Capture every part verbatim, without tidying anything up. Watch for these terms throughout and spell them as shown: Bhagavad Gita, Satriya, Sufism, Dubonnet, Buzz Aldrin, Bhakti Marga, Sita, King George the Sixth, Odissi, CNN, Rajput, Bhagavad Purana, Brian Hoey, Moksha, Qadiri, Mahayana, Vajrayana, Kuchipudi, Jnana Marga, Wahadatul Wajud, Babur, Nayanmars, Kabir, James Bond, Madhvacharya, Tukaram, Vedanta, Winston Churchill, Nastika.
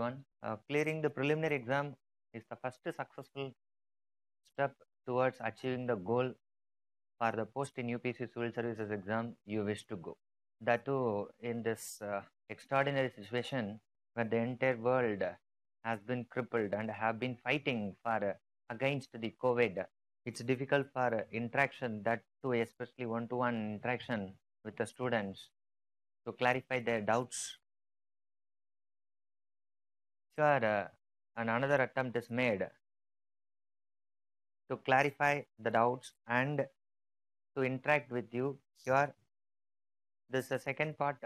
everyone. Uh, clearing the preliminary exam is the first successful step towards achieving the goal for the post in U P S C civil services exam you wish to go. That too in this uh, extraordinary situation where the entire world has been crippled and have been fighting for uh, against the COVID. It's difficult for interaction, that too especially one-to-one interaction with the students to clarify their doubts. Sure, uh, and another attempt is made to clarify the doubts and to interact with you. Sure, this is the second part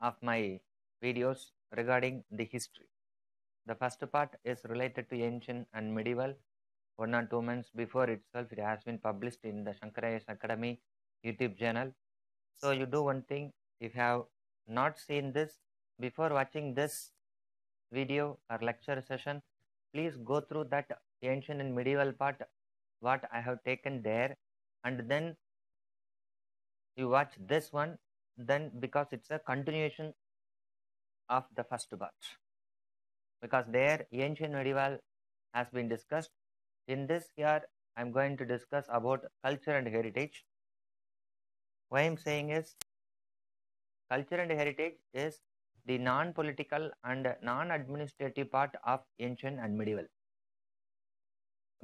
of my videos regarding the history. The first part is related to ancient and medieval. One or two months before itself, it has been published in the Shankaracharya Academy YouTube channel. So you do one thing, if you have not seen this, before watching this video or lecture session, please go through that ancient and medieval part, what I have taken there, and then you watch this one, then because it's a continuation of the first part. Because there ancient medieval has been discussed. In this here, I am going to discuss about culture and heritage. What I am saying is, culture and heritage is the non-political and non-administrative part of ancient and medieval.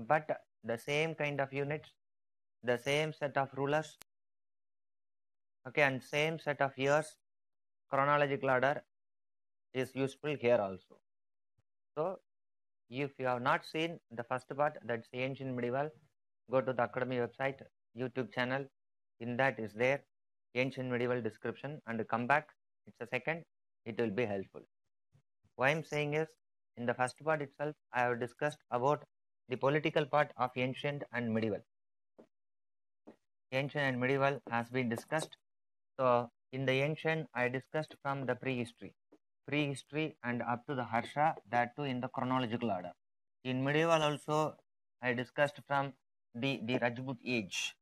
But the same kind of units, the same set of rulers, okay, and same set of years, chronological order is useful here also. So, if you have not seen the first part, that's ancient medieval, go to the Academy website, YouTube channel, in that is there, ancient medieval description, and come back, it's a second, it will be helpful. What I am saying is, in the first part itself, I have discussed about the political part of ancient and medieval. Ancient and medieval has been discussed. So, in the ancient, I discussed from the prehistory. Prehistory and up to the Harsha, that too in the chronological order. In medieval also, I discussed from the, the Rajput age.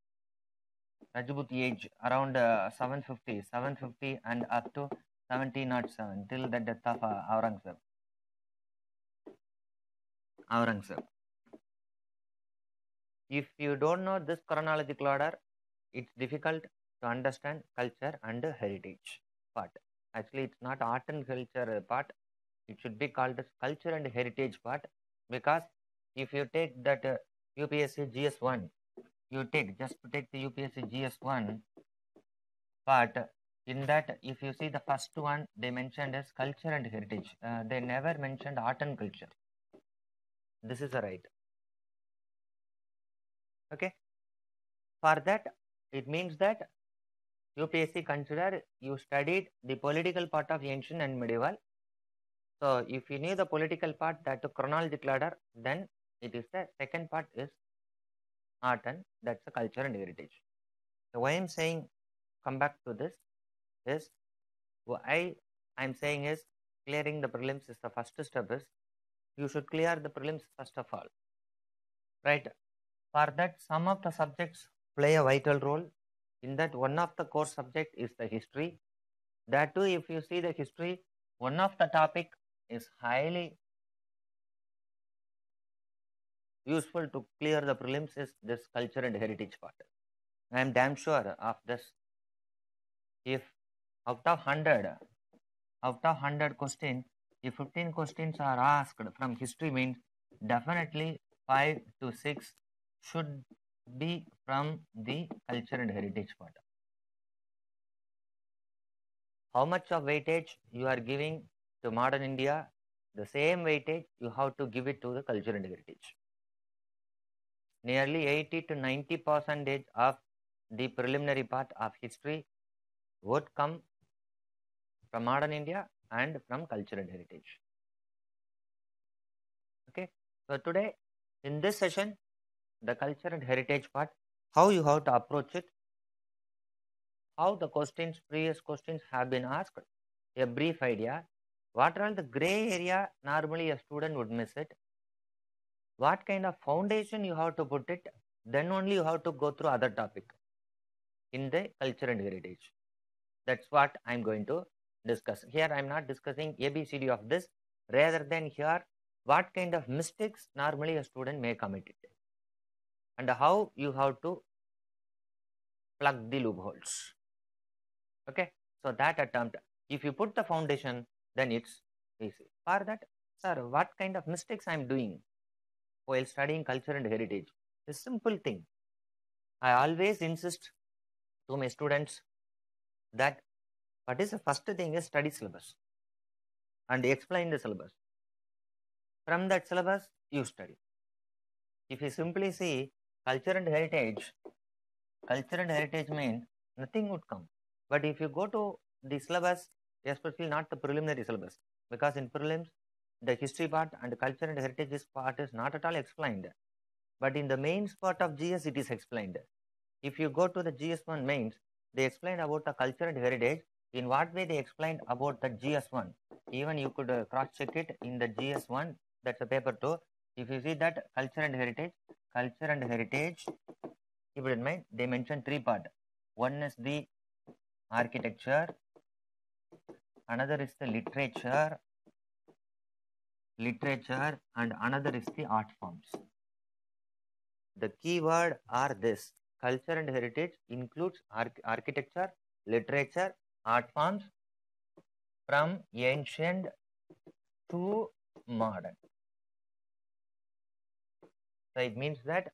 Rajput age around uh, seven fifty, seven fifty and up to seventeen oh seven till the death of uh, Aurangzeb. Aurangzeb. If you don't know this chronological order, it's difficult to understand culture and heritage part. Actually, it's not art and culture part. It should be called as culture and heritage part, because if you take that uh, U P S C G S one, you take just take the U P S C G S one part. In that, if you see the first one, they mentioned as culture and heritage. Uh, they never mentioned art and culture. This is right. Okay. For that, it means that U P S C consider you studied the political part of ancient and medieval. So, if you knew the political part, that to chronological order, then it is the second part is art and that's the culture and heritage. So, why I am saying come back to this is why I am saying is clearing the prelims is the first step is you should clear the prelims first of all. Right. For that, some of the subjects play a vital role. In that, one of the core subject is the history. That too, if you see the history, one of the topic is highly useful to clear the prelims is this culture and heritage part. I am damn sure of this. If out of one hundred, out of one hundred questions, if fifteen questions are asked from history means, definitely five to six should be from the culture and heritage part. How much of weightage you are giving to modern India, the same weightage you have to give it to the culture and heritage. Nearly eighty to ninety percent of the preliminary part of history would come from modern India and from culture and heritage. Okay, so today in this session, the culture and heritage part, how you have to approach it, how the questions, previous questions have been asked, a brief idea, what are all the grey area normally a student would miss it, what kind of foundation you have to put it, then only you have to go through other topic in the culture and heritage. That's what I am going to discuss. Here I am not discussing A B C D of this, rather than here what kind of mistakes normally a student may commit it and how you have to plug the loopholes. Okay, so that attempt, if you put the foundation, then it's easy. For that, sir, what kind of mistakes I am doing while studying culture and heritage? A simple thing. I always insist to my students that what is the first thing is study syllabus and explain the syllabus. From that syllabus, you study. If you simply see culture and heritage, culture and heritage means nothing would come. But if you go to the syllabus, especially not the preliminary syllabus, because in prelims, the history part and culture and heritage part is not at all explained. But in the mains part of G S, it is explained. If you go to the G S one mains, they explain about the culture and heritage. In what way they explained about the G S one? Even you could uh, cross-check it in the G S one, that's a paper two. If you see that culture and heritage, culture and heritage, keep it in mind, they mention three parts. One is the architecture, another is the literature, literature, and another is the art forms. The key word are this: culture and heritage includes arch architecture, literature, art forms from ancient to modern. So it means that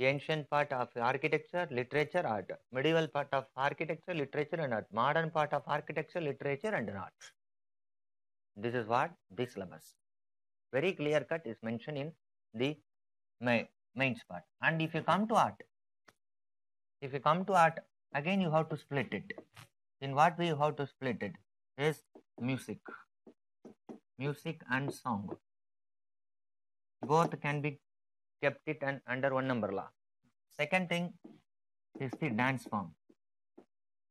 ancient part of architecture, literature, art, medieval part of architecture, literature and art, modern part of architecture, literature and art. This is what the syllabus. Very clear cut is mentioned in the main, mains part. And if you come to art, if you come to art, again you have to split it. In what way you have to split it? Is music. Music and song. Both can be kept it and under one umbrella. Second thing is the dance form.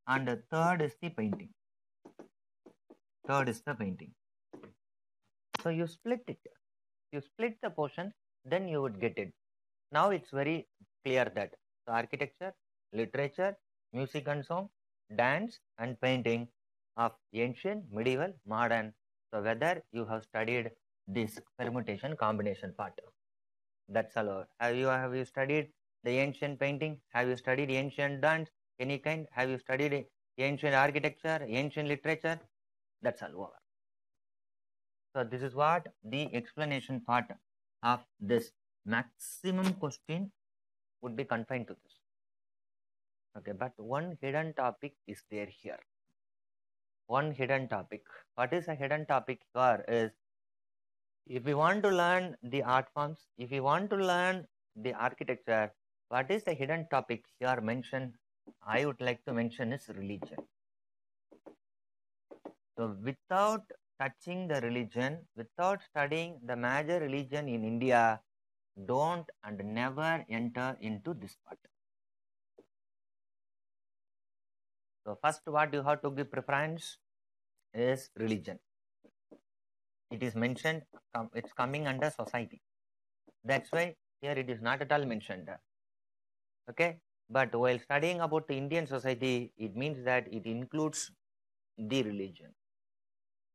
And the third is the painting. Third is the painting. So you split it. You split the portion, then you would get it. Now it's very clear that so architecture, literature, music and song, dance and painting of ancient, medieval, modern. So whether you have studied this permutation combination part. That's all over. Have you, have you studied the ancient painting? Have you studied ancient dance? Any kind? Have you studied ancient architecture, ancient literature? That's all over. So this is what the explanation part of this. Maximum question would be confined to this. Okay, but one hidden topic is there here. One hidden topic. What is a hidden topic here is, if we want to learn the art forms, if we want to learn the architecture, what is the hidden topic here mentioned? I would like to mention is religion. So without touching the religion, without studying the major religion in India, don't and never enter into this part. So first, what you have to give preference is religion. It is mentioned, it's coming under society. That's why here it is not at all mentioned. Okay, but while studying about the Indian society, it means that it includes the religion.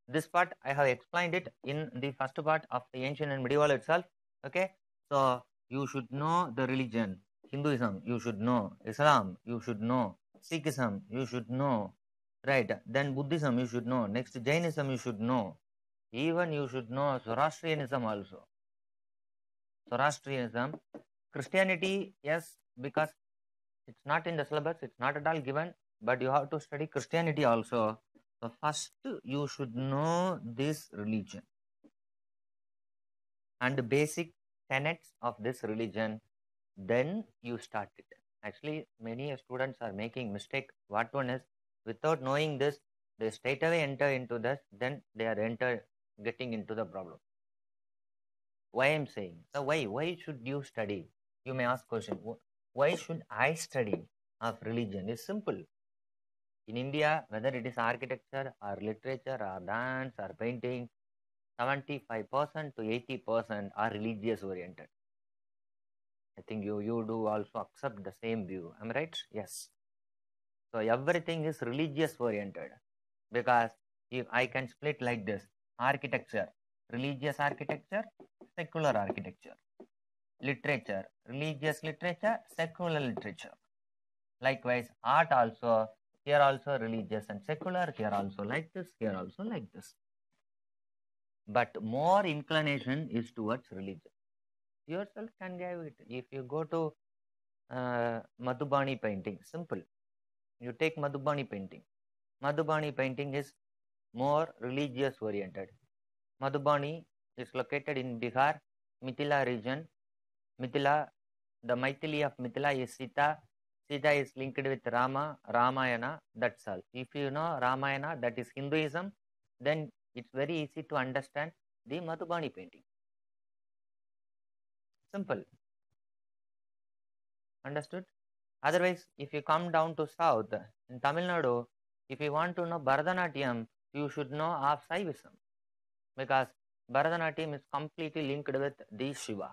This part, I have explained it in the first part of the ancient and medieval itself. Okay, so you should know the religion. Hinduism, you should know. Islam, you should know. Sikhism, you should know. Right, then Buddhism, you should know. Next, Jainism, you should know. Even you should know Zoroastrianism also. Zoroastrianism, Christianity, yes, because it's not in the syllabus, it's not at all given, but you have to study Christianity also. So first, you should know this religion and the basic tenets of this religion, then you start it. Actually, many students are making mistake. What one is, without knowing this, they straight away enter into this, then they are entered. Getting into the problem. Why I'm saying so? Why? Why should you study? You may ask question. Why should I study of religion? It's simple. In India, whether it is architecture or literature or dance or painting, seventy-five percent to eighty percent are religious oriented. I think you you do also accept the same view. Am I right? Yes. So everything is religious oriented because if I can split like this. Architecture, religious architecture, secular architecture. Literature, religious literature, secular literature. Likewise, art also, here also religious and secular, here also like this, here also like this. But more inclination is towards religion. Yourself can give it. If you go to uh, Madhubani painting, simple. You take Madhubani painting. Madhubani painting is more religious oriented. Madhubani is located in Bihar, Mithila region. Mithila, the Maithili of Mithila is Sita. Sita is linked with Rama, Ramayana, that's all. If you know Ramayana, that is Hinduism, then it's very easy to understand the Madhubani painting. Simple. Understood? Otherwise, if you come down to south, in Tamil Nadu, if you want to know Bharatanatyam, you should know of Saivism. Because Bharatanatyam is completely linked with the Shiva.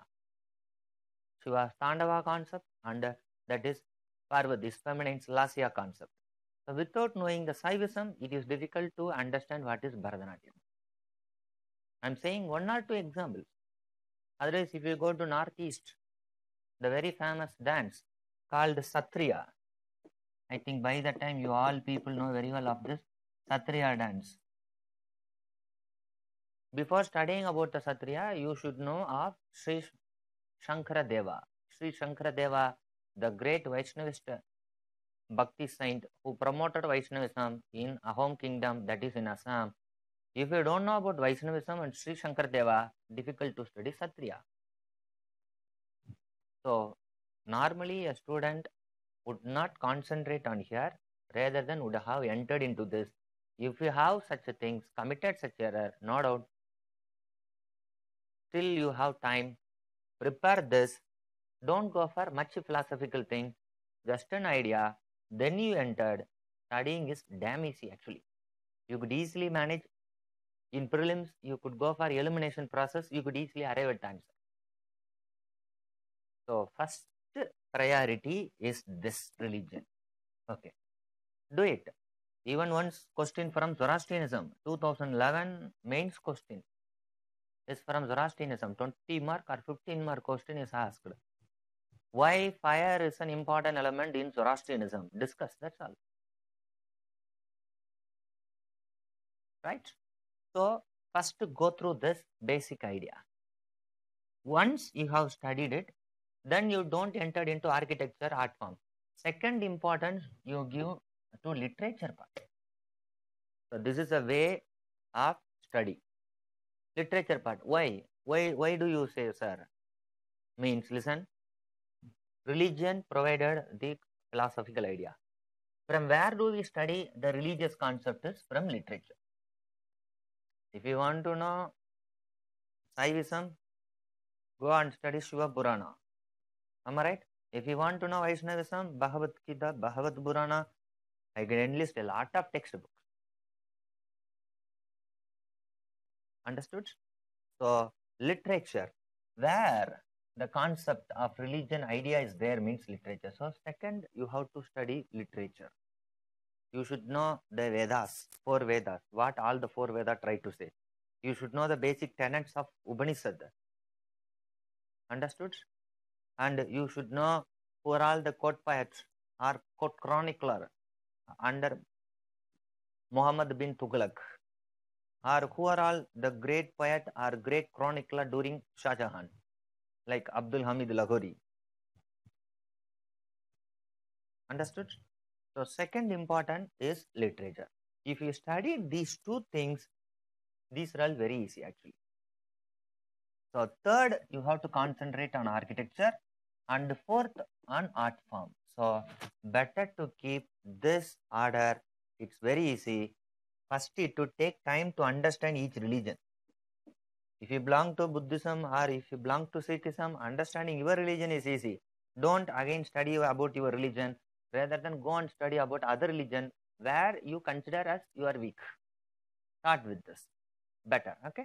Shiva's Tandava concept, and that is Parvati's feminine Lasya concept. So without knowing the Saivism, it is difficult to understand what is Bharatanatyam. I am saying one or two examples. Otherwise, if you go to northeast, the very famous dance called Satriya. I think by that time you all people know very well of this Satriya dance. Before studying about the Satriya, you should know of Sri Shankaradeva. Sri Shankaradeva, the great Vaishnavist Bhakti saint who promoted Vaishnavism in Ahom kingdom, that is in Assam. If you don't know about Vaishnavism and Sri Shankaradeva, difficult to study Satriya. So, normally a student would not concentrate on here, rather than would have entered into this. If you have such things, committed such error, no doubt, till you have time, prepare this. Don't go for much philosophical thing, just an idea, then you entered. Studying is damn easy actually. You could easily manage. In prelims, you could go for elimination process, you could easily arrive at the answer. So, first priority is this religion. Okay. Do it. Even once question from Zoroastrianism, two thousand eleven mains question is from Zoroastrianism, twenty mark or fifteen mark question is asked. Why fire is an important element in Zoroastrianism? Discuss, that's all. Right? So, first go through this basic idea. Once you have studied it, then you don't enter into architecture, art form. Second importance you give to literature part. So, this is a way of study. Literature part. Why? Why, why do you say, sir? Means, listen. Religion provided the philosophical idea. From where do we study the religious concept is from literature. If you want to know Saivism, go and study Shiva Purana. Am I right? If you want to know Vaishnavism, Bhagavad Gita, Bhagavad Purana, I can enlist a lot of textbooks. Understood? So, literature, where the concept of religion idea is there means literature. So, second, you have to study literature. You should know the Vedas, four Vedas, what all the four Vedas try to say. You should know the basic tenets of Upanishad. Understood? And you should know who are all the court poets or court chronicler under Muhammad bin Tughlaq, or who are all the great poet or great chronicler during Shah Jahan, like Abdul Hamid Lahori. Understood? So, second important is literature. If you study these two things, these are all very easy actually. So, third, you have to concentrate on architecture, and fourth, on art form. So, better to keep this order. It's very easy. First, to take time to understand each religion. If you belong to Buddhism or if you belong to Sikhism, understanding your religion is easy. Don't again study about your religion. Rather than go and study about other religion where you consider as you are weak. Start with this. Better, okay?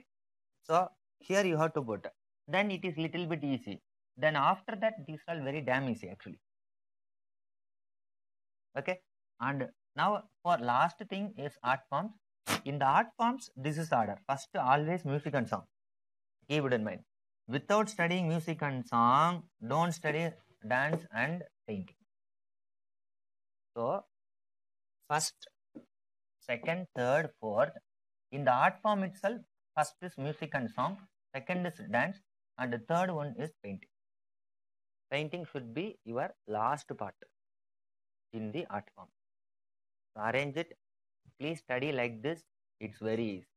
So, here you have to go to. Then it is little bit easy. Then after that, these are very damn easy actually. Okay? And now for last thing is art forms. In the art forms, this is order. First, always music and song. he wouldn't mind. Without studying music and song, don't study dance and painting. So, first, second, third, fourth, in the art form itself, first is music and song, second is dance, and the third one is painting. Painting should be your last part in the art form. So arrange it. Please study like this. It's very easy.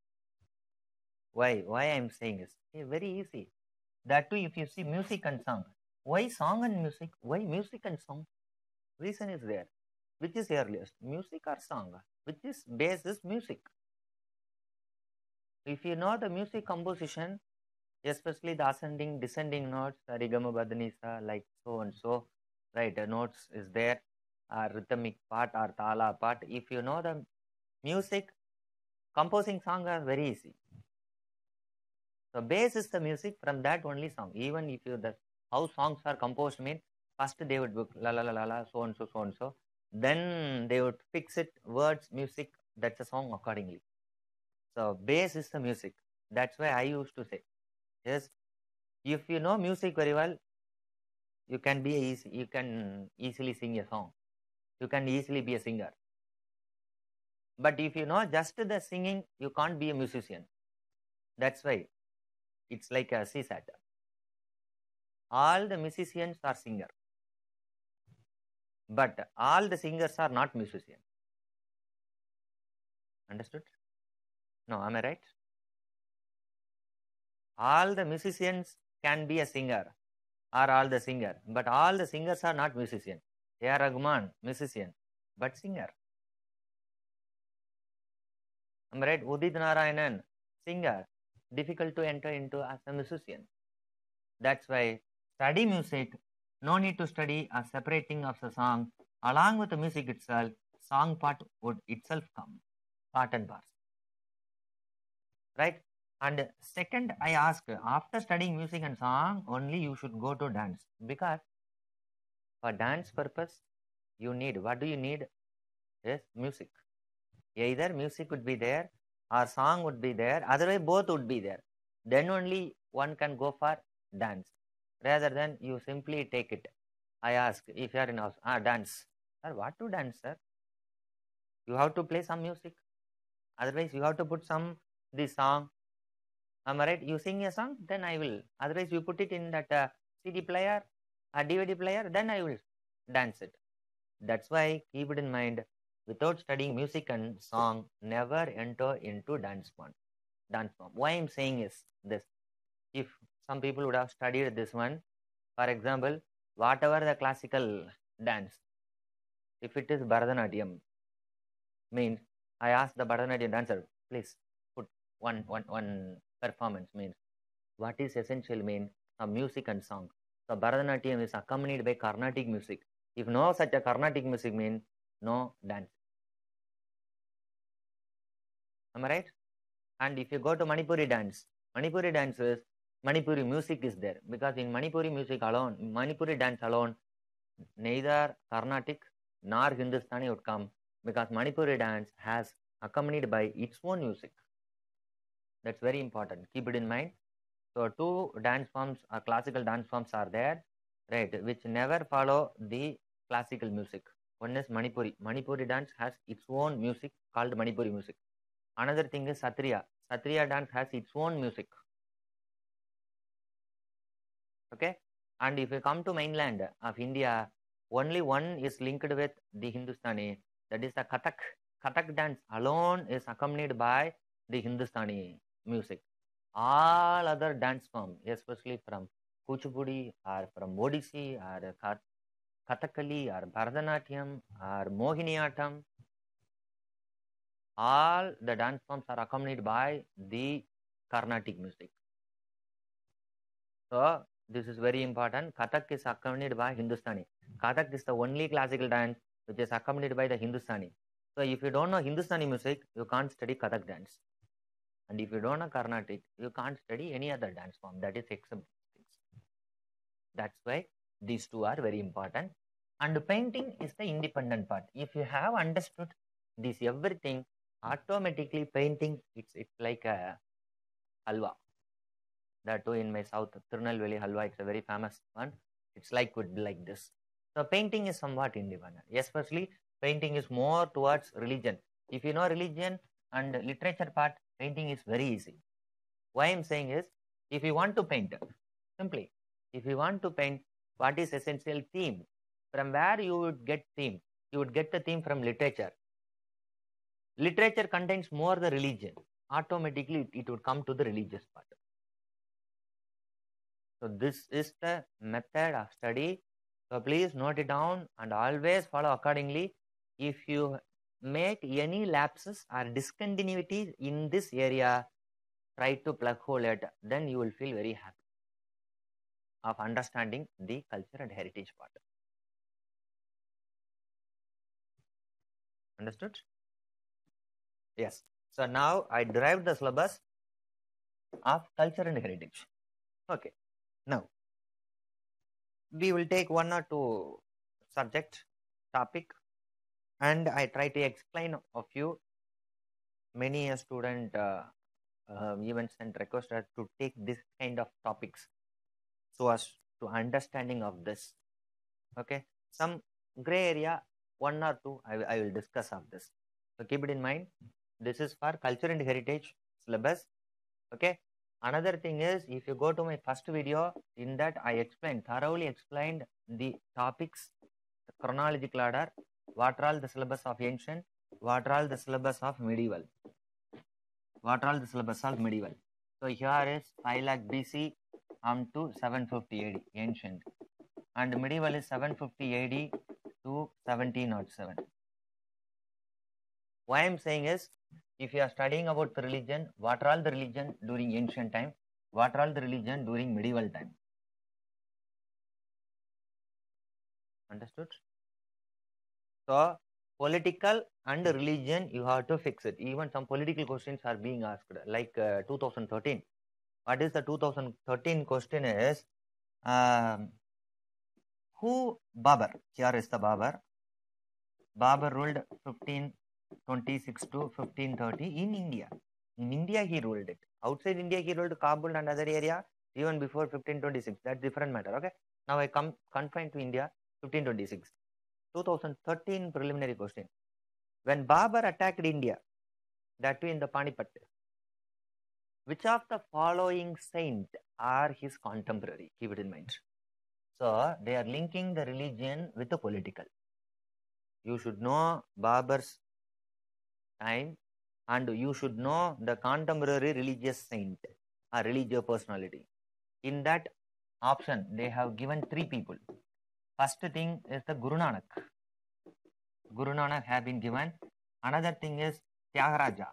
Why? Why I'm saying this? It's very easy. That too, if you see music and song. Why song and music? Why music and song? Reason is there. Which is earliest? Music or song? Which is base is music. If you know the music composition, especially the ascending, descending notes, Sarigama Badanisa, like so and so, right? The notes is there, or rhythmic part or thala part. If you know the music, composing song are very easy. So bass is the music, from that only song. Even if you, the how songs are composed mean, first they would book la la la la la, so and so, so and so. Then they would fix it, words, music, that's a song accordingly. So bass is the music. That's why I used to say, yes, if you know music very well, you can be easy, you can easily sing a song. You can easily be a singer. But if you know just the singing, you can't be a musician. That's why. It's like a seesaw. All the musicians are singers, but all the singers are not musicians. Understood? No, am I right? All the musicians can be a singer, or all the singer, but all the singers are not musicians. They are Rahman, musician, but singer. Am I right? Udit Narayanan, singer. Difficult to enter into as a musician. That's why study music, no need to study a separate thing of the song. Along with the music itself, song part would itself come, part and parcel. Right? And second, I ask, after studying music and song, only you should go to dance. Because for dance purpose, you need, what do you need? Yes, music. Either music would be there, or song would be there, otherwise both would be there. Then only one can go for dance. Rather than you simply take it. I ask, if you are in house, ah, dance. Sir, what to dance, sir? You have to play some music. Otherwise, you have to put some, this song. Am I right? You sing a song, then I will. Otherwise, you put it in that uh, C D player, a D V D player, then I will dance it. That's why, keep it in mind. Without studying music and song, never enter into dance form. Dance form. Why I am saying is this. If some people would have studied this one, for example, whatever the classical dance, if it is Bharatanatyam, means I ask the Bharatanatyam dancer, please put one, one, one performance, means what is essential means some music and song. So Bharatanatyam is accompanied by Carnatic music. If no such a Carnatic music means, no dance. Am I right? And if you go to Manipuri dance, Manipuri dances, Manipuri music is there. Because in Manipuri music alone, Manipuri dance alone, neither Carnatic nor Hindustani would come. Because Manipuri dance has accompanied by its own music. That's very important. Keep it in mind. So two dance forms or classical dance forms are there, right, which never follow the classical music. One is Manipuri. Manipuri dance has its own music called Manipuri music. Another thing is Satriya. Satriya dance has its own music. Okay? And if you come to mainland of India, only one is linked with the Hindustani. That is the Kathak. Kathak dance alone is accompanied by the Hindustani music. All other dance forms, especially from Kuchipudi or from Odissi or Kathak, Kathakali or Bharatanatyam or Mohiniyattam, all the dance forms are accompanied by the Carnatic music. So, this is very important. Kathak is accompanied by Hindustani. Kathak is the only classical dance which is accompanied by the Hindustani. So, if you don't know Hindustani music, you can't study Kathak dance. And if you don't know Carnatic, you can't study any other dance form that is except things. That's why these two are very important. And painting is the independent part. If you have understood this everything, automatically painting, it's, it's like a halwa. That too in my south, Tirunelveli Halwa, it's a very famous one. It's like would be like this. So painting is somewhat independent. Especially painting is more towards religion. If you know religion and literature part, painting is very easy. Why I'm saying is, if you want to paint, simply, if you want to paint, what is essential theme? From where you would get theme? You would get the theme from literature. Literature contains more the religion. Automatically, it would come to the religious part. So this is the method of study. So please note it down and always follow accordingly. If you make any lapses or discontinuities in this area, try to plug hole it. Then you will feel very happy of understanding the culture and heritage part. Understood? Yes. So now I derived the syllabus of culture and heritage. Okay. Now, we will take one or two subject, topic, and I try to explain of you. Many a student uh, uh, even sent request to take this kind of topics so as to understanding of this. Okay, some gray area, one or two, I, I will discuss of this. So keep it in mind. This is for culture and heritage syllabus. Okay. Another thing is, if you go to my first video, in that I explained, thoroughly explained the topics, the chronological order, what are all the syllabus of ancient, what are all the syllabus of medieval, what are all the syllabus of medieval. So here is five lakh B C um, to seven fifty A D, ancient, and medieval is seven fifty A D to seventeen oh seven. Why I am saying is, if you are studying about the religion, what are all the religion during ancient time? What are all the religion during medieval time? Understood? So, political and religion, you have to fix it. Even some political questions are being asked, like uh, two thousand thirteen. What is the two thousand thirteen question is, um, who Babur? Here is the Babur. Babur ruled fifteen twenty-six to fifteen thirty in India. In India he ruled it. Outside India he ruled Kabul and other area even before fifteen twenty-six. That's different matter. Okay. Now I come confined to India fifteen twenty-six. two thousand thirteen preliminary question. When Babur attacked India, that too in the Panipat, which of the following saint are his contemporary? Keep it in mind. So they are linking the religion with the political. You should know Babur's time, and you should know the contemporary religious saint or religious personality. In that option, they have given three people. First thing is the Guru Nanak. Guru Nanak have been given. Another thing is Tyagaraja.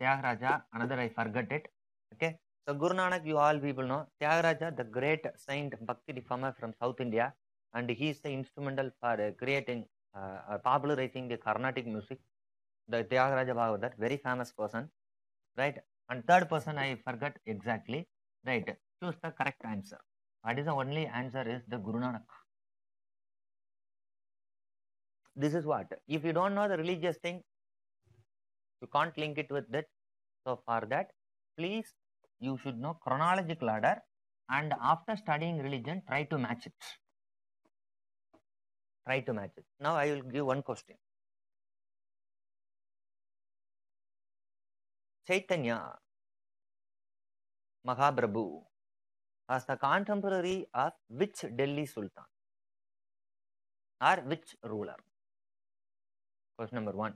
Tyagaraja, another I forgot it. Okay. So Guru Nanak, you all people know. Tyagaraja, the great saint Bhakti reformer from South India, and he is the instrumental for creating Uh, popularizing the Carnatic music, the Tyagaraja Bhagavatar, very famous person, right? And third person I forgot exactly, right? Choose the correct answer. What is the only answer is the Guru Nanak. This is what, if you don't know the religious thing, you can't link it with that. So for that, please, you should know chronological order, and after studying religion, try to match it. Try to match it. Now I will give one question. Chaitanya Mahaprabhu was the contemporary of which Delhi Sultan or which ruler? Question number one.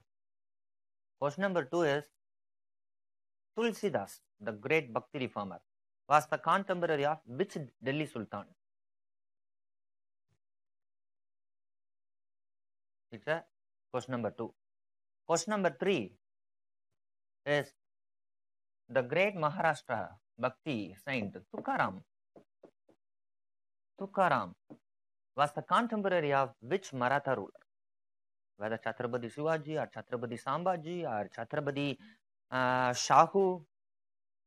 Question number two is Tulsidas, the great Bhakti reformer, was the contemporary of which Delhi Sultan? It's a question number two. Question number three is the great Maharashtra Bhakti saint Tukaram. Tukaram was the contemporary of which Maratha ruler? Whether Chhatrapati Shivaji or Chhatrapati Sambhaji or Chhatrapati uh, Shahu,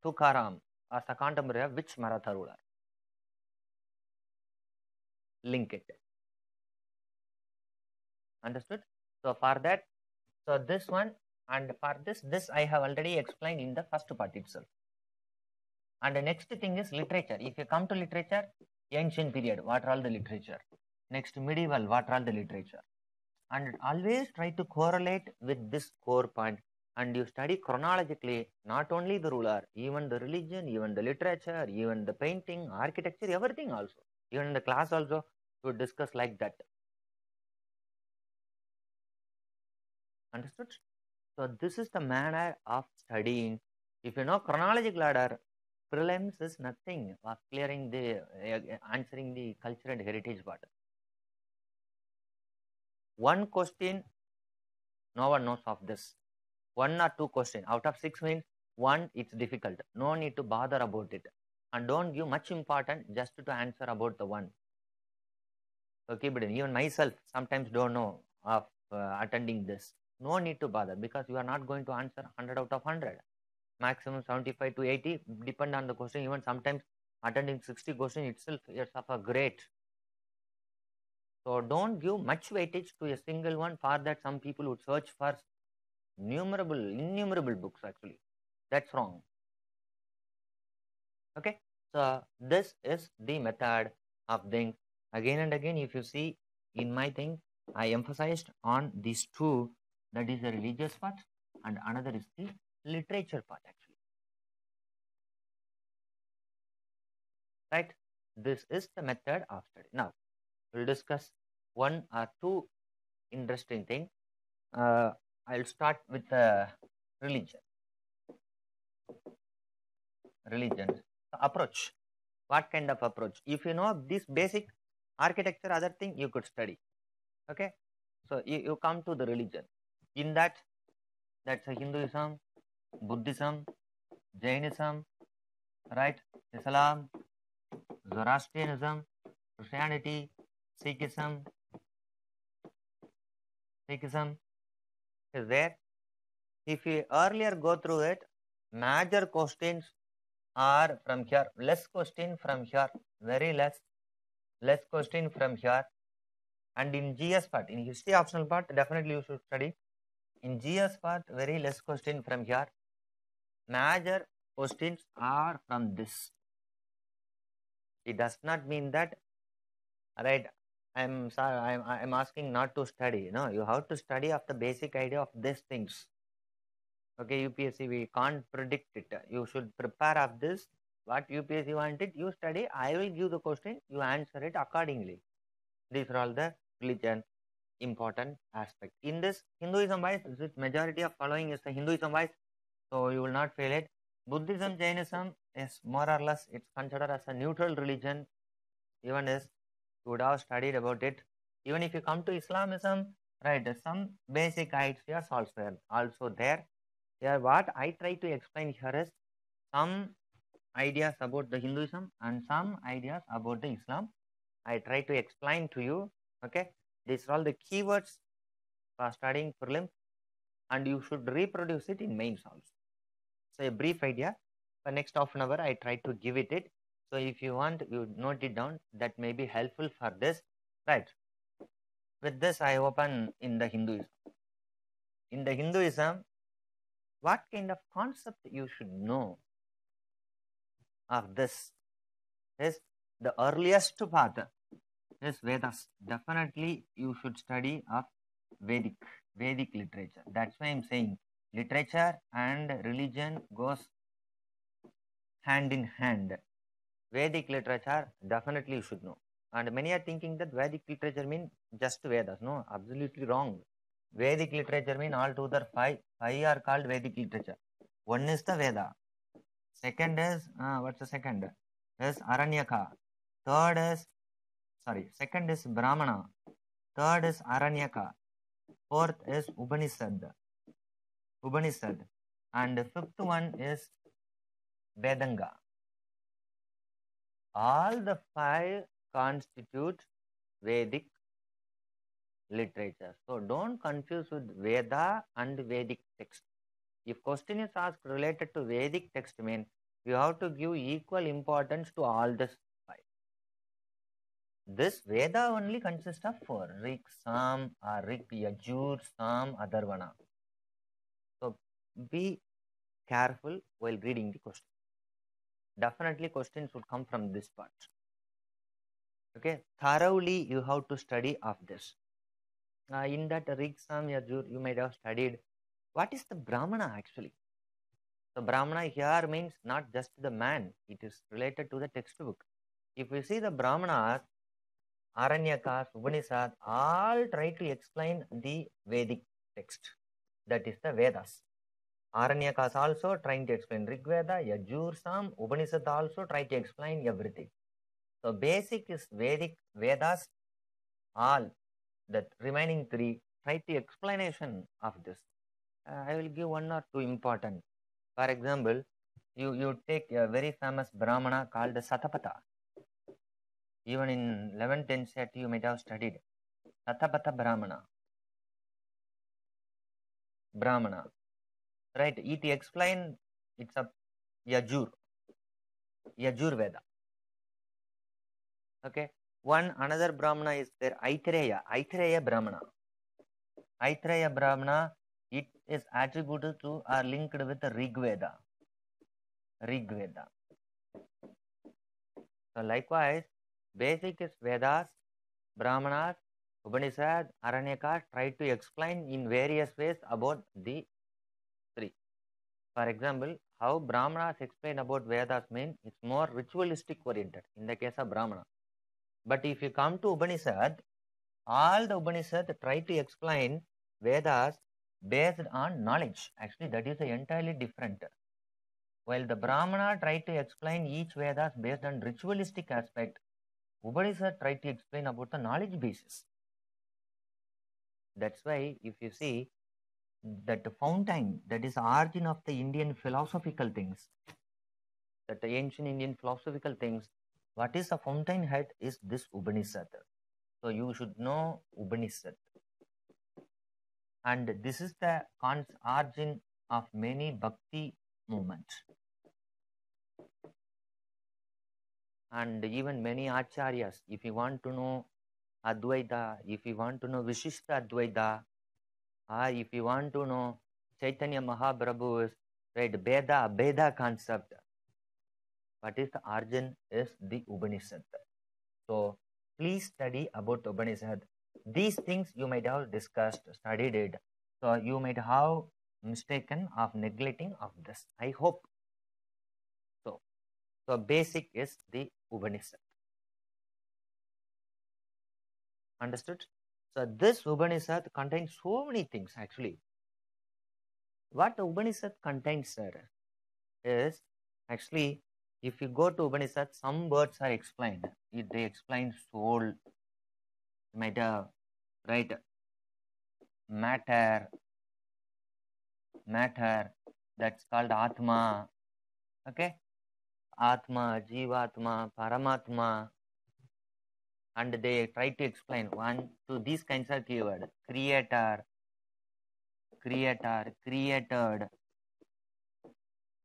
Tukaram was the contemporary of which Maratha ruler? Link it. Understood? So for that, so this one, and for this, this I have already explained in the first part itself. And the next thing is literature. If you come to literature, ancient period, what are all the literature? Next, medieval, what are all the literature? And always try to correlate with this core point. And you study chronologically, not only the ruler, even the religion, even the literature, even the painting, architecture, everything also. Even in the class also, to discuss like that. Understood? So this is the manner of studying. If you know chronological order, prelims is nothing of clearing the, uh, answering the culture and heritage part. One question, no one knows of this. One or two questions out of six means one, it's difficult. No need to bother about it. And don't give much importance just to answer about the one. Okay, but even myself sometimes don't know of uh, attending this. No need to bother because you are not going to answer one hundred out of one hundred. Maximum seventy-five to eighty, depend on the question. Even sometimes attending sixty questions itself is of a great. So don't give much weightage to a single one. For that, some people would search for innumerable, innumerable books actually. That's wrong. Okay, so this is the method of thing. Again and again, if you see in my thing, I emphasized on these two. That is the religious part and another is the literature part actually. Right, this is the method of study. Now, we'll discuss one or two interesting things. Uh, I'll start with uh, religion. Religion. So approach. What kind of approach? If you know this basic architecture, other thing you could study. Okay. So you, you come to the religion. In that, that's a Hinduism, Buddhism, Jainism, right? Islam, Zoroastrianism, Christianity, Sikhism. Sikhism is there. If you earlier go through it, major questions are from here, less question from here, very less, less question from here. And in G S part, in history optional part, definitely you should study. In G S part, very less question from here. Major questions are from this. It does not mean that, right, I'm sorry, I'm, I'm asking not to study. No, you have to study of the basic idea of these things. Okay, U P S C, we can't predict it. You should prepare of this. What U P S C wanted, you study. I will give the question, you answer it accordingly. These are all the religion important aspect. In this, Hinduism wise, this majority of following is the Hinduism wise, so you will not fail it. Buddhism, Jainism is more or less, it's considered as a neutral religion. Even as you would have studied about it. Even if you come to Islamism, right, some basic ideas also, also there. Here, what I try to explain here is some ideas about the Hinduism and some ideas about the Islam. I try to explain to you, okay. These are all the keywords for studying prelim, and you should reproduce it in mains also. So a brief idea. For next half an hour, I try to give it it. So if you want, you note it down. That may be helpful for this, right? With this, I open in the Hinduism. In the Hinduism, what kind of concept you should know of this is the earliest part. Yes, Vedas. Definitely you should study of Vedic, Vedic literature. That's why I'm saying literature and religion goes hand in hand. Vedic literature definitely you should know. And many are thinking that Vedic literature means just Vedas. No, absolutely wrong. Vedic literature means altogether five. Five are called Vedic literature. One is the Veda. Second is, uh, what's the second? Is Aranyaka. Third is Sorry, second is Brahmana, third is Aranyaka, fourth is Upanishad, Upanishad, and the fifth one is Vedanga. All the five constitute Vedic literature. So don't confuse with Veda and Vedic text. If question is asked related to Vedic text, mean you have to give equal importance to all this. This Veda only consists of four, Rig, Sam, Rig, Yajur, Sam, Adarvana. So be careful while reading the question. definitely questions would come from this part. Okay, thoroughly you have to study of this. Uh, in that Rig, Sam, Yajur, you might have studied what is the Brahmana actually. So Brahmana here means not just the man, it is related to the textbook. If you see the Brahmanas, Aranyaka, Upanishad, all try to explain the Vedic text, that is the Vedas. Aranyakas also trying to explain Rigveda, Yajur, Sam, Upanishad also try to explain everything. So basic is Vedic, Vedas, all that remaining three try to explanation of this. Uh, I will give one or two important. For example, you, you take a very famous Brahmana called Satapatha. Even in eleventh tenth set you might have studied Satapatha Brahmana. Brahmana. Right, it explains, it's a Yajur, Yajurveda. Okay, one another Brahmana is there, Aitreya, Aitreya Brahmana. Aitreya Brahmana, it is attributed to or linked with the Rigveda. Rigveda. So likewise, basic is Vedas, Brahmanas, Upanishad, Aranyaka try to explain in various ways about the three. For example, how Brahmanas explain about Vedas means it's more ritualistic oriented in the case of Brahmana. But if you come to Upanishad, all the Upanishad try to explain Vedas based on knowledge. Actually, that is entirely different. While the Brahmana try to explain each Vedas based on ritualistic aspect, Upanishad try to explain about the knowledge basis. That's why if you see that fountain, that is the origin of the Indian philosophical things, that the ancient Indian philosophical things, what is a fountainhead is this Upanishad. So you should know Upanishad. And this is the origin of many bhakti movements. And even many acharyas, if you want to know Advaita, if you want to know Vishishta Advaita, or if you want to know Chaitanya Mahaprabhu's right, Beda, Beda concept, what is the origin is the Upanishad. So please study about Upanishad. These things you might have discussed, studied it. So you might have mistaken of neglecting of this. I hope. So, so basic is the Upanishad. Understood? So this Upanishad contains so many things actually. What Upanishad contains, sir, is actually, if you go to Upanishad, some words are explained. If they explain soul, matter, right? Matter, matter, that's called Atma, okay? Atma, Jivatma, Paramatma, and they try to explain one, two, these kinds of keywords. Creator, creator, created.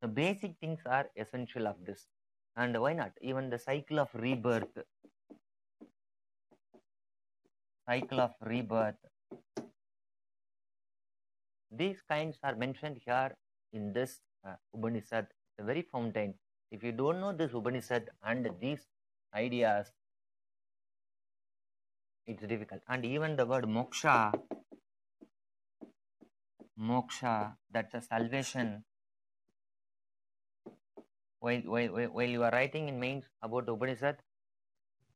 The basic things are essential of this. And why not? Even the cycle of rebirth. Cycle of rebirth. These kinds are mentioned here in this uh, Upanishad, the very fountain. If you don't know this Upanishad and these ideas, it's difficult. And even the word moksha, moksha, that's a salvation. While, while, while you are writing in mains about Upanishad,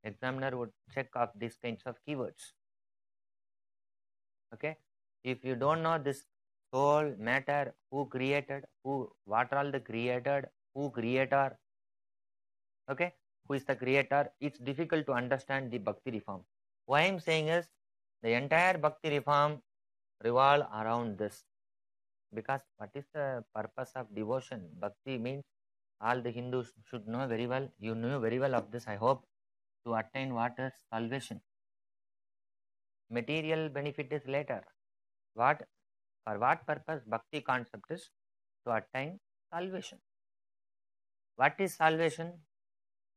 examiner would check off these kinds of keywords. Okay? If you don't know this soul, matter, who created, who, what are all the created, who creator, okay? Who is the creator? It's difficult to understand the bhakti reform. What I am saying is, the entire bhakti reform revolves around this. Because what is the purpose of devotion? Bhakti means all the Hindus should know very well. You knew very well of this, I hope, to attain what is salvation. Material benefit is later. What, for what purpose bhakti concept is? To attain salvation. What is salvation?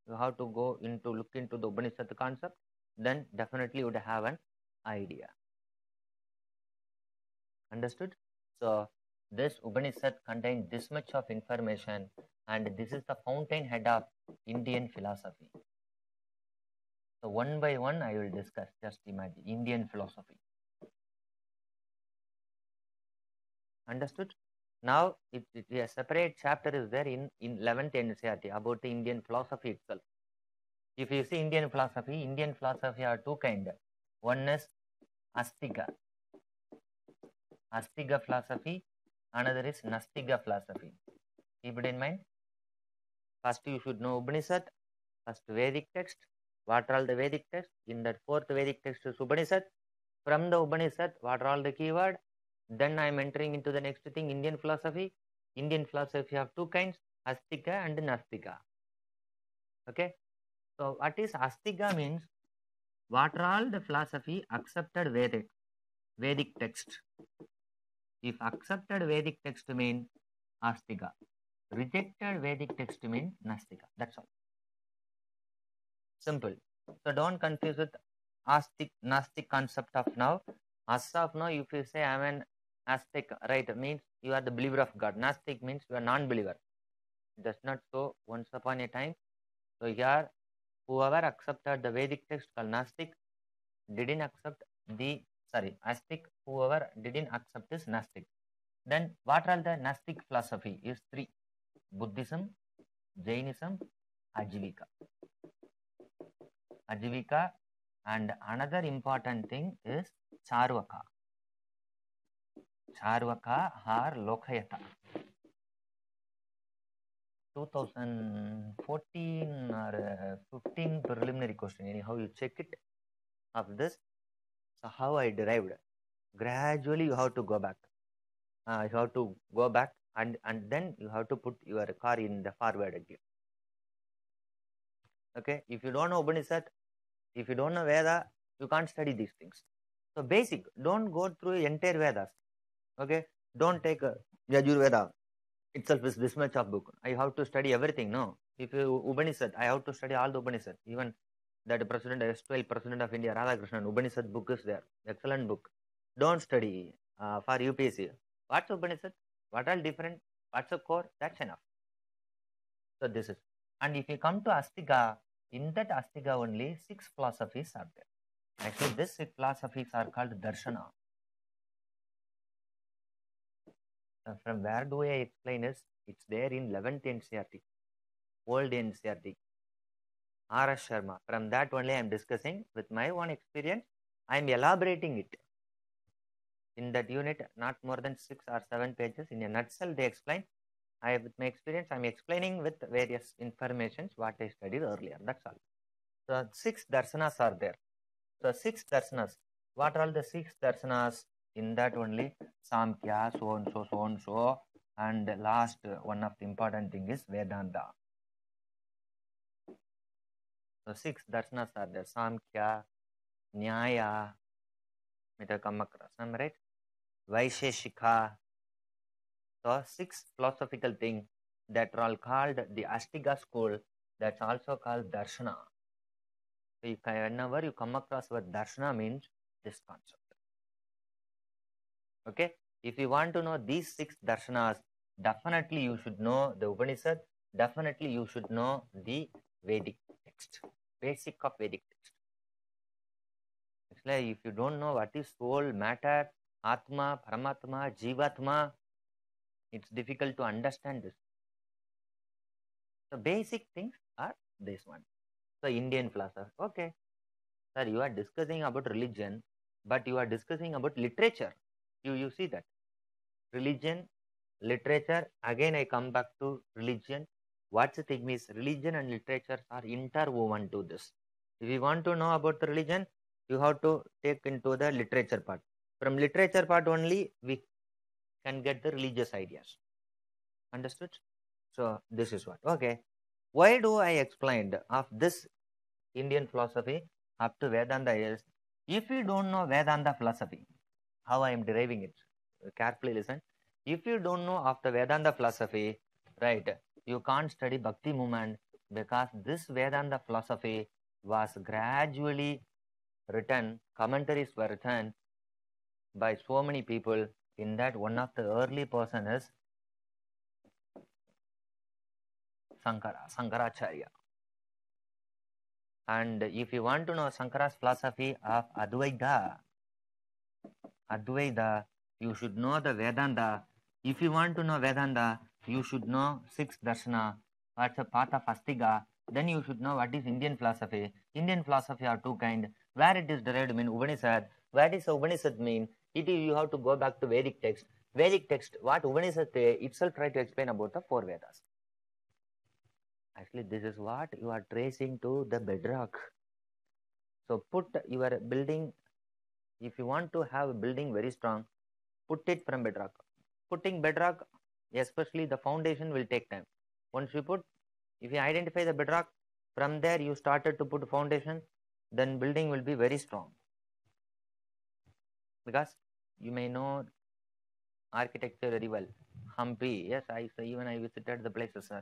You have to go into, look into the Upanishad concept, then definitely you would have an idea. Understood? So this Upanishad contains this much of information. and this is the fountainhead of Indian philosophy. So one by one I will discuss. Just imagine Indian philosophy. Understood? Now it, it a separate chapter is there in in eleventh N C R T about the Indian philosophy itself. If you see Indian philosophy, Indian philosophy are two kind. One is Astika, Astika philosophy. Another is Nastika philosophy. Keep it in mind. First you should know Upanishad, first Vedic text. What are all the Vedic texts? In that fourth Vedic text is Upanishad. From the Upanishad, what are all the keyword? Then I am entering into the next thing, Indian philosophy. Indian philosophy have two kinds, Astika and Nastika. Okay. So what is Astika means? What are all the philosophy accepted Vedic Vedic text? If accepted Vedic text means Astika, rejected Vedic text means Nastika. That's all. Simple. So don't confuse with Astic Nastic concept of now. As of now, if you say I am an Astic, right, means you are the believer of God. Nastic means you are non-believer. That's not so once upon a time. So here, whoever accepted the Vedic text called Nastic didn't accept the, sorry, Astic, whoever didn't accept is Nastic. Then what are the Nastic philosophy? Is three. Buddhism, Jainism, Ajivika. Ajivika, and another important thing is Charvaka. Charvaka or Lokayata. twenty fourteen or fifteen preliminary question. Anyhow, you check it of this. So how I derived. Gradually you have to go back. Uh, you have to go back and and then you have to put your car in the forward gear. Okay. If you don't know Upanishad, if you don't know Veda, you can't study these things. So basic, don't go through entire Vedas. Okay. Don't take a Yajurveda itself is this much of book. I have to study everything. No. If you Upanishad, I have to study all the Upanishad. Even that president, S twelve president of India, Radhakrishnan, Upanishad book is there. Excellent book. Don't study uh, for U P S C. What's Upanishad? What are different? What's the core? That's enough. So this is. And if you come to Astika, in that Astika only six philosophies are there. Actually, these six philosophies are called Darshana. So from where do I explain this? It's there in eleventh N C R T, old N C R T. R S. Sharma. From that only I am discussing with my own experience. I am elaborating it. In that unit, not more than six or seven pages. In a nutshell, they explain. I, with my experience, I am explaining with various informations what I studied earlier. That's all. So, six darshanas are there. So, six darshanas. What are the six darshanas? In that only, Samkhya, so and so, so and so. And last, one of the important thing is Vedanta. So, six darshanas are there. Samkhya, Nyaya, it will come across, am I right? Vaisheshika. So, six philosophical things that are all called the Astika school, that's also called Darshana. So, you can, whenever you come across what Darshana means, this concept. Okay? If you want to know these six Darshanas, definitely you should know the Upanishad, definitely you should know the Vedic text, basic of Vedic text. Like if you don't know what is soul, matter, Atma, Paramatma, Jivatma, it's difficult to understand this. So basic things are this one. So Indian philosophy. Okay. Sir, you are discussing about religion, but you are discussing about literature. You, you see that. Religion, literature, again I come back to religion. What's the thing is religion and literature are interwoven to this. If you want to know about the religion, you have to take into the literature part. From literature part only, we can get the religious ideas. Understood? So, this is what. Okay. Why do I explain of this Indian philosophy up to Vedanta is, if you don't know Vedanta philosophy, how I am deriving it, carefully listen. If you don't know of the Vedanta philosophy, right, you can't study Bhakti movement because this Vedanta philosophy was gradually written, commentaries were written by so many people. In that, one of the early person is Shankara, Shankaracharya. And if you want to know Shankara's philosophy of Advaita, Advaita, you should know the Vedanta. If you want to know Vedanta, you should know six darshana or the path of Astiga. Then you should know what is Indian philosophy. Indian philosophy are two kind. Where it is derived mean Upanishad. What is Upanishad mean? It is, you have to go back to Vedic text. Vedic text, what Upanishad itself try to explain about the four Vedas. Actually, this is what you are tracing to the bedrock. So put your building, if you want to have a building very strong, put it from bedrock. Putting bedrock, especially the foundation, will take time. Once you put, if you identify the bedrock, from there you started to put foundation, then building will be very strong. Because you may know architecture very well. Hampi, yes, I so even I visited the places, sir.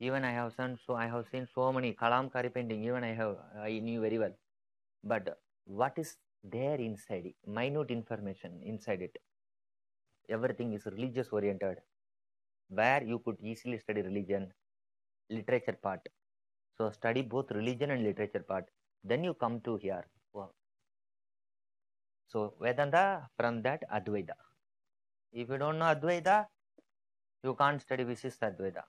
Even I have seen so I have seen so many Kalamkari painting. Even I have I knew very well, but what is there inside it? Minute information inside it. Everything is religious oriented, where you could easily study religion, literature part. So study both religion and literature part. Then you come to here. Wow. So Vedanta from that Advaita. If you don't know Advaita, you can't study Vishishta Advaita.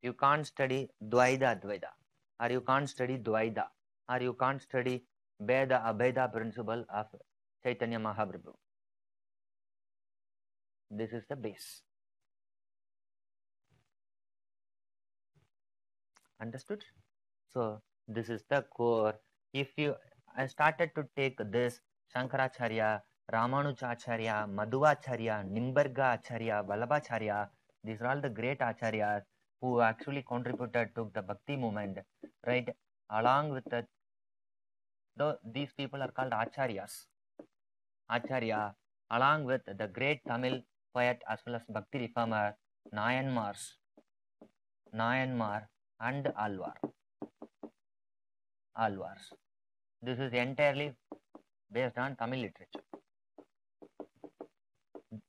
You can't study Dvaita Advaita, or you can't study Dvaita, or you can't study Veda Abheda principle of Chaitanya Mahaprabhu. This is the base. Understood? So this is the core. If you I started to take this Shankaracharya, Ramanujacharya, Madhuvacharya, Nimbargacharya, Vallabhacharya, these are all the great acharyas who actually contributed to the Bhakti movement, right? Along with the, the these people are called acharyas. Acharya, along with the great Tamil poet as well as Bhakti reformer, Nayanmars, Nayanmar and Alvar. Alvars. This is entirely based on Tamil literature.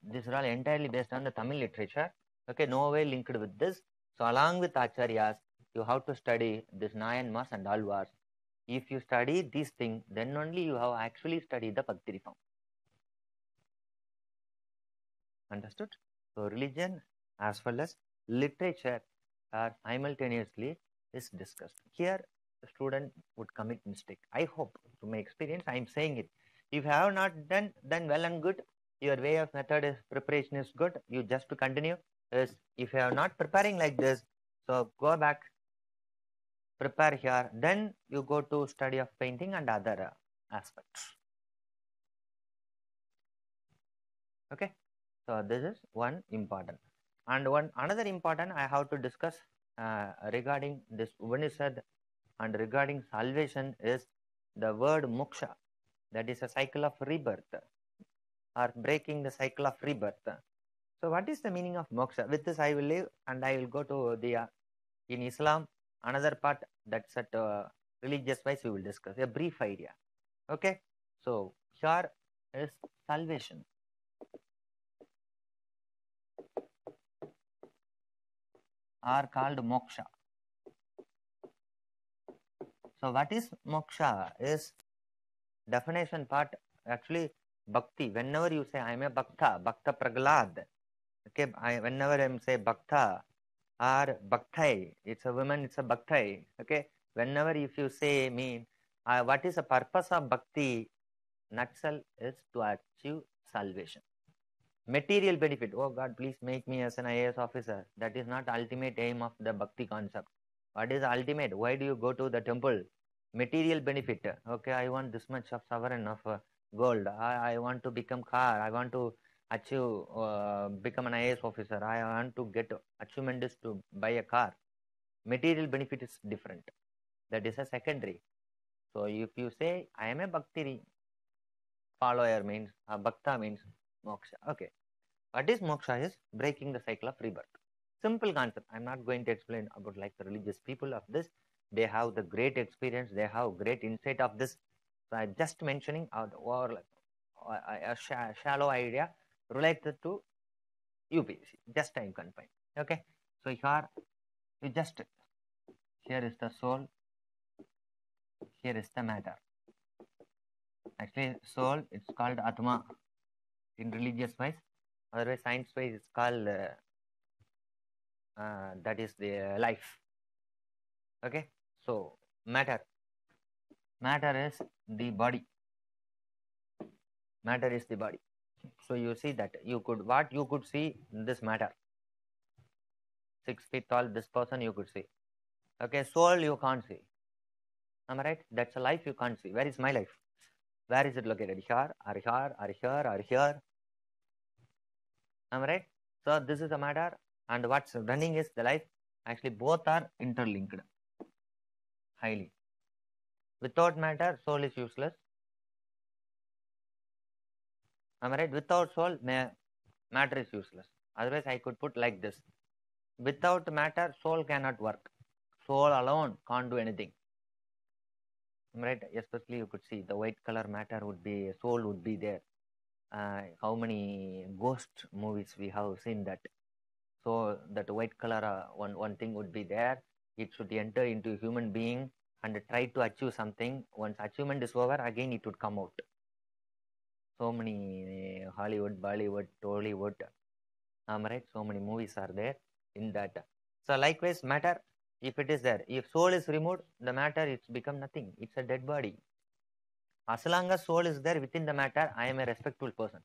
These are all entirely based on the Tamil literature. Okay, no way linked with this. So along with Acharyas, you have to study this Nayanmas and Alvars. If you study these things, then only you have actually studied the Bhakti reform. Understood? So religion as well as literature are simultaneously is discussed. Here, the student would commit mistake. I hope, to my experience, I am saying it. If you have not done, then well and good. Your way of method is preparation is good. You just to continue is if you are not preparing like this, so go back, prepare here. Then you go to study of painting and other aspects. Okay. So this is one important. And one another important I have to discuss uh, regarding this Upanishad and regarding salvation is the word moksha, that is a cycle of rebirth or breaking the cycle of rebirth. So what is the meaning of moksha? With this I will leave and I will go to the, uh, in Islam, another part that's at uh, religious wise we will discuss, a brief idea. Okay, so here is salvation. Are called moksha. So what is moksha is definition part, actually bhakti. Whenever you say I am a bhakta, bhakta praglad, okay, I, whenever I am say bhakta or bhaktai, it's a woman, it's a bhaktai, okay. Whenever if you say mean, uh, what is the purpose of bhakti? Naksal is to achieve salvation. Material benefit, oh God, please make me as an I A S officer. That is not ultimate aim of the bhakti concept. What is ultimate? Why do you go to the temple? Material benefit. Okay, I want this much of sovereign of uh, gold. I, I want to become car. I want to achieve, uh, become an I A S officer. I want to get achievement is to buy a car. Material benefit is different. That is a secondary. So if you say, I am a bhakti follower means, a bhakta means moksha. Okay. What is moksha is breaking the cycle of rebirth. Simple concept. I am not going to explain about like the religious people of this. They have the great experience. They have great insight of this. So I am just mentioning our, our, our, our shallow idea related to U P S C. Just time confined. Okay. So here You just, here is the soul, here is the matter. Actually, soul, it's called Atma in religious wise. Otherwise, science wise, it's called, uh, uh, that is the life. Okay, so matter. Matter is the body. Matter is the body. So you see that you could, what you could see in this matter. Six feet tall, this person you could see. Okay, soul you can't see. Am I right? That's a life you can't see. Where is my life? Where is it located? Here, or here, or here, or here. Am I right? So this is the matter, and what's running is the life. Actually, both are interlinked highly. Without matter, soul is useless. Am I right? Without soul, matter is useless. Otherwise, I could put like this. Without matter, soul cannot work. Soul alone can't do anything. Am I right? Especially you could see the white color matter would be, soul would be there. Uh, how many ghost movies we have seen that. So that white color uh, one, one thing would be there. It should enter into a human being and try to achieve something. Once achievement is over, again it would come out. So many Hollywood, Bollywood, Tollywood, um, right? So many movies are there in that. So likewise, matter, if it is there, if soul is removed, the matter, it's become nothing. It's a dead body. As long as soul is there within the matter, I am a respectful person.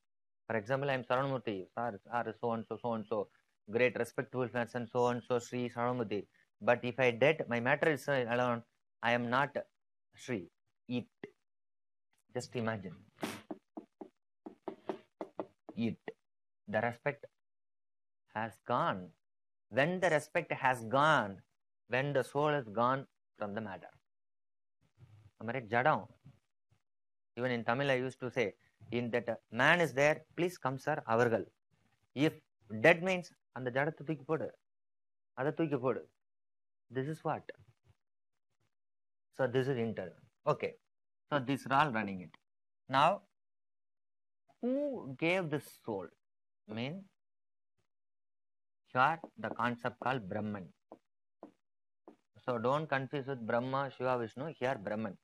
For example, I am Saranamurthy, sir, sir, so and so, so and so, great respectful person, so and so, Sri Saranamurthy. But if I dead, my matter is alone, I am not Sri. It. Just imagine. It. The respect has gone. When the respect has gone, when the soul is gone from the matter. Am I right? Jadam. Even in Tamil, I used to say, in that uh, man is there, please come sir, avargal. If dead means, and the jadath thukki podu, adha thukki podu. This is what? So this is internal. Okay. So these are all running it. Now, who gave this soul? I mean, here the concept called Brahman. So don't confuse with Brahma, Shiva, Vishnu, here Brahman.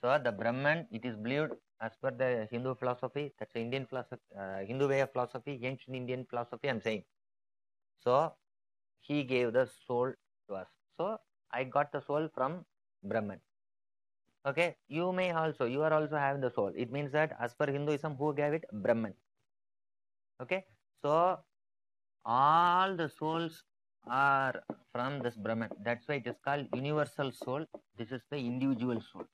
So the Brahman, it is believed as per the Hindu philosophy, that's the Indian philosophy, uh, Hindu way of philosophy, ancient Indian philosophy, I'm saying. So he gave the soul to us. So I got the soul from Brahman. Okay, you may also, you are also having the soul. It means that as per Hinduism, who gave it? Brahman. Okay, so all the souls are from this Brahman. That's why it is called universal soul. This is the individual soul.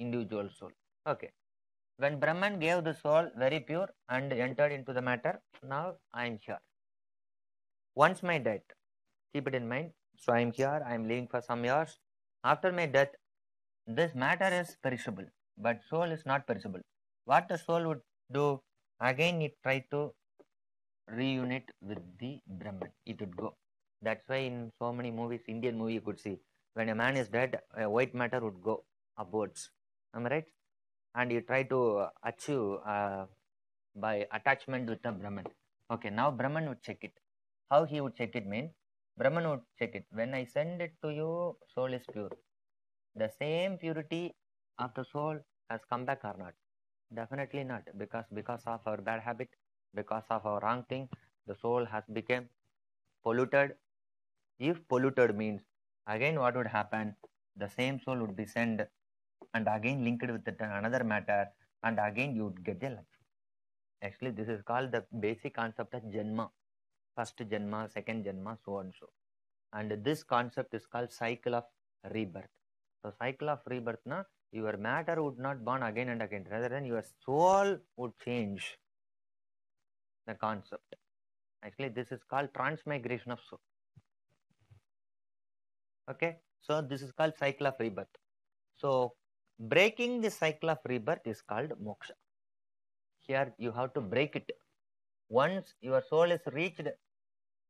Individual soul. Okay, when Brahman gave the soul very pure and entered into the matter, now I am here. Once my death, keep it in mind. So I am here, I am living for some years. After my death, this matter is perishable, but soul is not perishable. What the soul would do, again it tried to reunite with the Brahman. It would go. That's why in so many movies, Indian movie you could see, when a man is dead, a white matter would go upwards. Am I right? And you try to achieve uh, by attachment with the Brahman. Okay, now Brahman would check it. How he would check it means, Brahman would check it. When I send it to you, soul is pure. The same purity of the soul has come back or not? Definitely not. Because, because of our bad habit, because of our wrong thing, the soul has become polluted. If polluted means, again what would happen? The same soul would be sent and again linked with another matter, and again you would get the life. Actually, this is called the basic concept of Janma. First Janma, second Janma, so and so. And this concept is called cycle of rebirth. So cycle of rebirth, na, your matter would not born again and again. Rather than your soul would change the concept. Actually, this is called transmigration of soul. Okay, so this is called cycle of rebirth. So breaking the cycle of rebirth is called moksha. Here you have to break it. Once your soul is reached,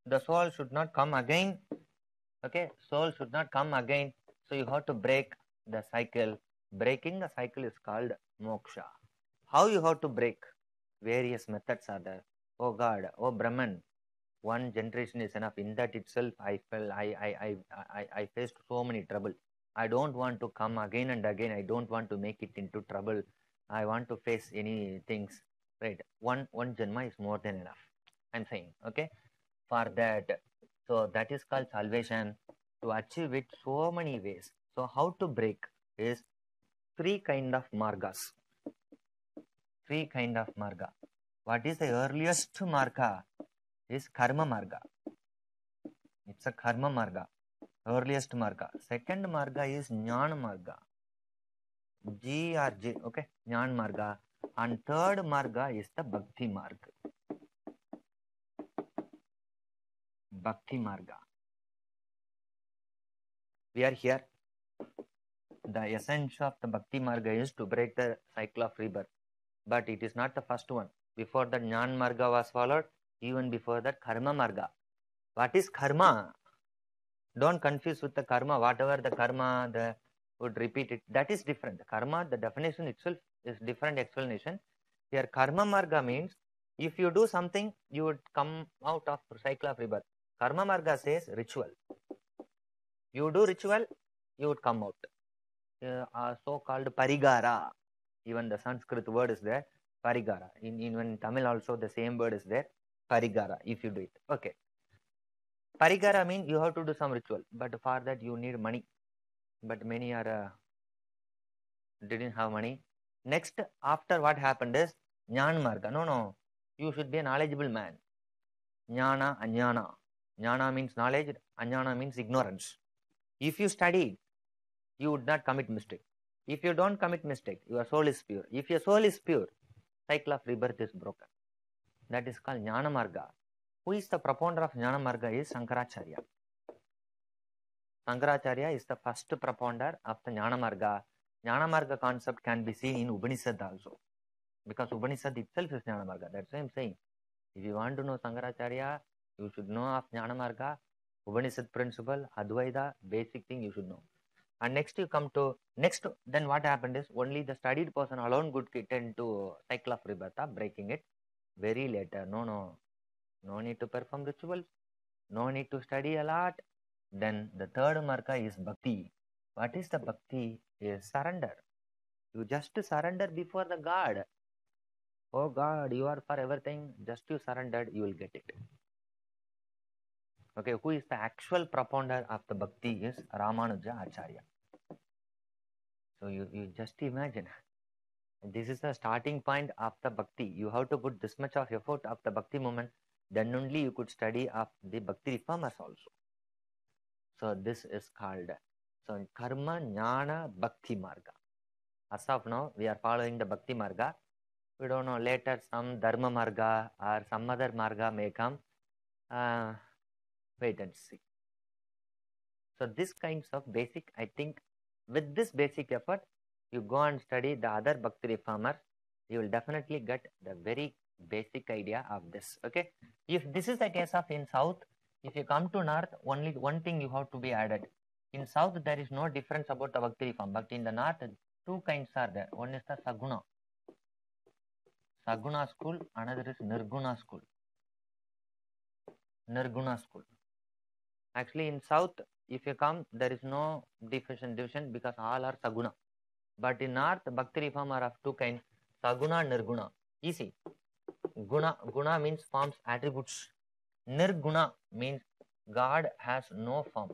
the soul should not come again. Okay, soul should not come again. So you have to break the cycle. Breaking the cycle is called moksha. How you have to break? Various methods are there. Oh God, oh Brahman, one generation is enough. In that itself, I felt I I I I I faced so many trouble. I don't want to come again and again. I don't want to make it into trouble. I want to face any things. Right? One one janma is more than enough. I'm saying, okay, for that. So that is called salvation. To achieve it, so many ways. So how to break is three kind of margas. Three kind of marga. What is the earliest marga? Is karma marga. It's a karma marga. Earliest marga. Second marga is jnana marga. G or J. Okay, jnana marga. And third marga is the bhakti marga. Bhakti marga. We are here. The essence of the bhakti marga is to break the cycle of rebirth, but it is not the first one. Before that, jnana marga was followed. Even before that, karma marga. What is karma? Don't confuse with the karma. Whatever the karma the would repeat it, that is different. Karma, the definition itself is different explanation. Here karma marga means if you do something, you would come out of cycle of rebirth. Karma marga says ritual. You do ritual, you would come out. Uh, so-called parigara. Even the Sanskrit word is there, parigara. In even in Tamil also the same word is there, parigara. If you do it, okay. Parigara means you have to do some ritual, but for that you need money. But many are uh, didn't have money. Next, after what happened is jnana marga. No, no, you should be a knowledgeable man. Jnana, ajnana. Jnana means knowledge. Ajnana means ignorance. If you study, you would not commit mistake. If you don't commit mistake, your soul is pure. If your soul is pure, cycle of rebirth is broken. That is called Jnana Marga. Who is the propounder of Jnana Marga is Shankaracharya. Shankaracharya is the first propounder of the Jnana Marga. Jnana Marga concept can be seen in Upanishad also. Because Upanishad itself is Jnana Marga. That's why I am saying, if you want to know Shankaracharya, you should know of Jnana Marga. Upanishad principle, Advaita, basic thing you should know. And next you come to, next, then what happened is only the studied person alone could tend to cycle of rebirth, breaking it very later. No, no, no need to perform rituals, no need to study a lot. Then the third marga is bhakti. What is the bhakti? Is surrender. You just surrender before the God. Oh God, you are for everything, just you surrendered, you will get it. Okay, who is the actual propounder of the bhakti is Ramanuja Acharya. So you, you just imagine, this is the starting point of the bhakti. You have to put this much of effort of the bhakti movement, then only you could study of the bhakti reformers also. So this is called, so karma, jnana, bhakti marga. As of now, we are following the bhakti marga. We don't know, later some dharma marga or some other marga may come. Uh, Wait and see. So this kinds of basic, I think with this basic effort, you go and study the other bhakti reformers, you will definitely get the very basic idea of this. Okay. If this is the case of in South, if you come to North, only one thing you have to be added. In South, there is no difference about the bhakti reform. But in the North, two kinds are there. One is the Saguna. Saguna school, another is Nirguna school. Nirguna school. Actually, in South, if you come, there is no division, division because all are Saguna. But in North, bhakti reform are of two kinds, Saguna and Nirguna. Easy. Guna, guna means forms, attributes. Nirguna means God has no form.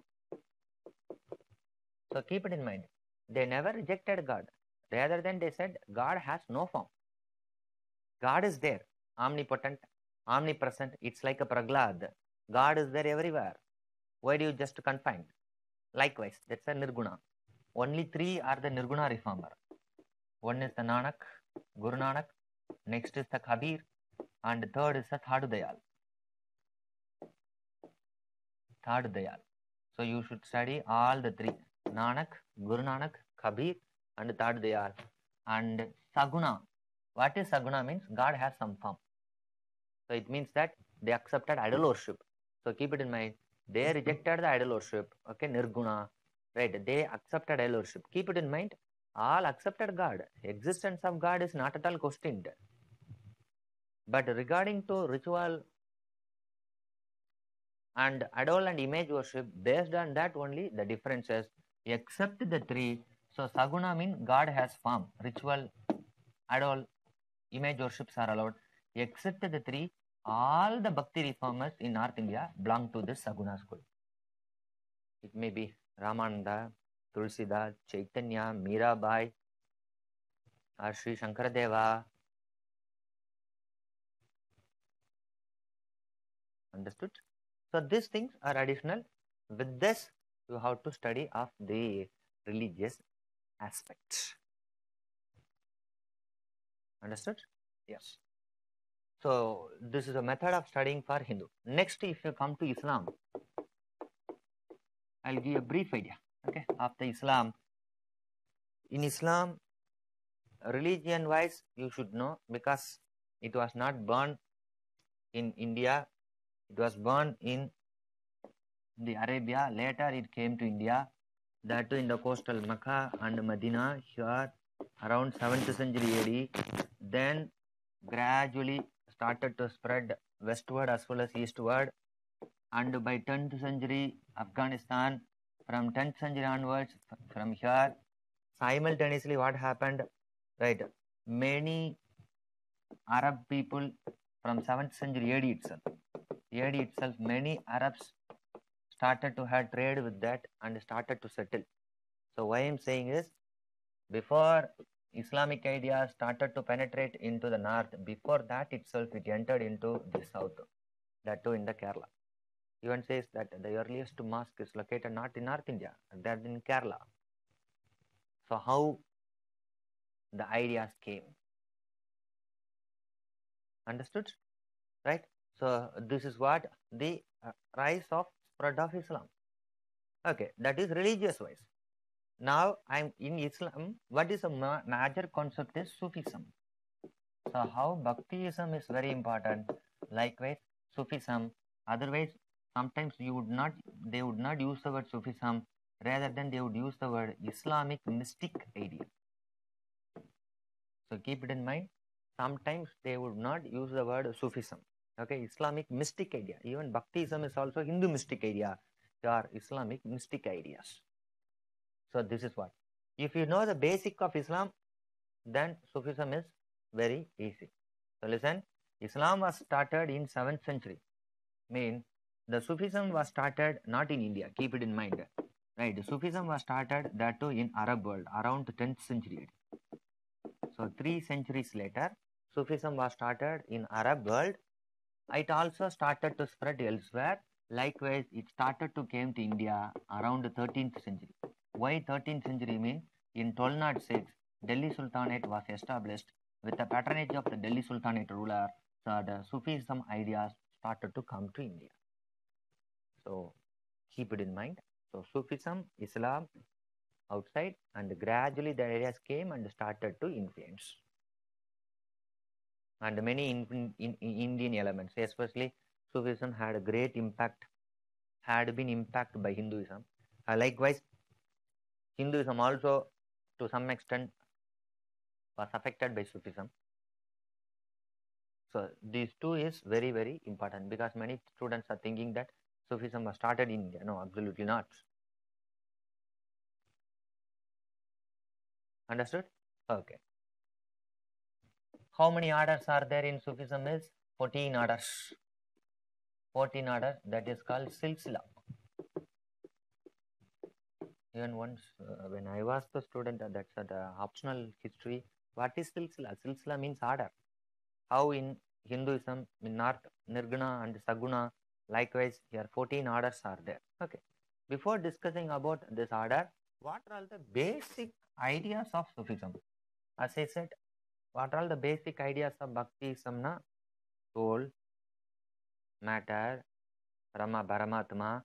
So keep it in mind. They never rejected God. Rather than they said, God has no form. God is there, omnipotent, omnipresent. It's like a Prahlad. God is there everywhere. Why do you just confine? Likewise, that's a Nirguna. Only three are the Nirguna reformer. One is the Nanak, Guru Nanak. Next is the Kabir. And third is the Thadudayal. Thadudayal. So you should study all the three. Nanak, Guru Nanak, Kabir and Thadudayal. And Saguna. What is Saguna means? God has some form. So it means that they accepted idol worship. So keep it in mind. They rejected the idol worship. Okay, Nirguna. Right, they accepted idol worship. Keep it in mind. All accepted God. Existence of God is not at all questioned. But regarding to ritual, and idol and image worship, based on that only the differences, except the three. So Saguna means God has form, ritual, idol, image worships are allowed. Except the three, all the Bhakti reformers in North India belong to this Saguna school. It may be Ramananda, Tulsidas, Chaitanya, Mirabai, or Sri Shankaradeva. Understood? So these things are additional. With this, you have to study of the religious aspect. Understood? Yes. So this is a method of studying for Hindu. Next, if you come to Islam, I'll give a brief idea. Okay, after Islam, in Islam, religion-wise, you should know, because it was not born in India. It was born in the Arabia. Later, it came to India. That too in the coastal Mecca and Medina, here around seventh century A D. Then gradually started to spread westward as well as eastward. And by tenth century, Afghanistan, from tenth century onwards, from here, simultaneously what happened? Right, many Arab people from seventh century A D itself. A D itself, many Arabs started to have trade with that and started to settle. So why I am saying is, before Islamic ideas started to penetrate into the north, before that itself it entered into the south, that too in the Kerala. Even says that the earliest mosque is located not in North India, that in Kerala. So how the ideas came. Understood? Right? So this is what the rise of spread of Islam. Okay, that is religious wise. Now I'm in Islam. What is a ma major concept is Sufism. So how Bhaktiism is very important. Likewise, Sufism. Otherwise, sometimes you would not, they would not use the word Sufism. Rather than they would use the word Islamic mystic idea. So keep it in mind. Sometimes they would not use the word Sufism. Okay, Islamic mystic idea. Even Bhaktiism is also Hindu mystic idea. They are Islamic mystic ideas. So this is what. If you know the basic of Islam, then Sufism is very easy. So listen, Islam was started in seventh century. Mean the Sufism was started not in India. Keep it in mind. Right, Sufism was started that too in Arab world around tenth century. So three centuries later, Sufism was started in Arab world. It also started to spread elsewhere. Likewise, it started to came to India around the thirteenth century. Why thirteenth century mean? In twelve oh six, Delhi Sultanate was established with the patronage of the Delhi Sultanate ruler. So the Sufism ideas started to come to India. So keep it in mind. So Sufism, Islam, outside, and gradually the ideas came and started to influence. And many in, in, in Indian elements, especially Sufism, had a great impact, had been impacted by Hinduism. Uh, likewise, Hinduism also, to some extent, was affected by Sufism. So these two is very, very important, because many students are thinking that Sufism was started in India. No, absolutely not. Understood? Okay. How many orders are there in Sufism is fourteen orders. fourteen orders, that is called silsila. Even once uh, when I was the student, uh, that's at uh, optional history, what is silsila? Silsila means order. How in Hinduism, in North, Nirguna and Saguna, likewise here fourteen orders are there. Okay. Before discussing about this order, what are all the basic ideas of Sufism? As I said, what are all the basic ideas of Bhaktiism? Na? Soul, matter, Brahma, Paramatma,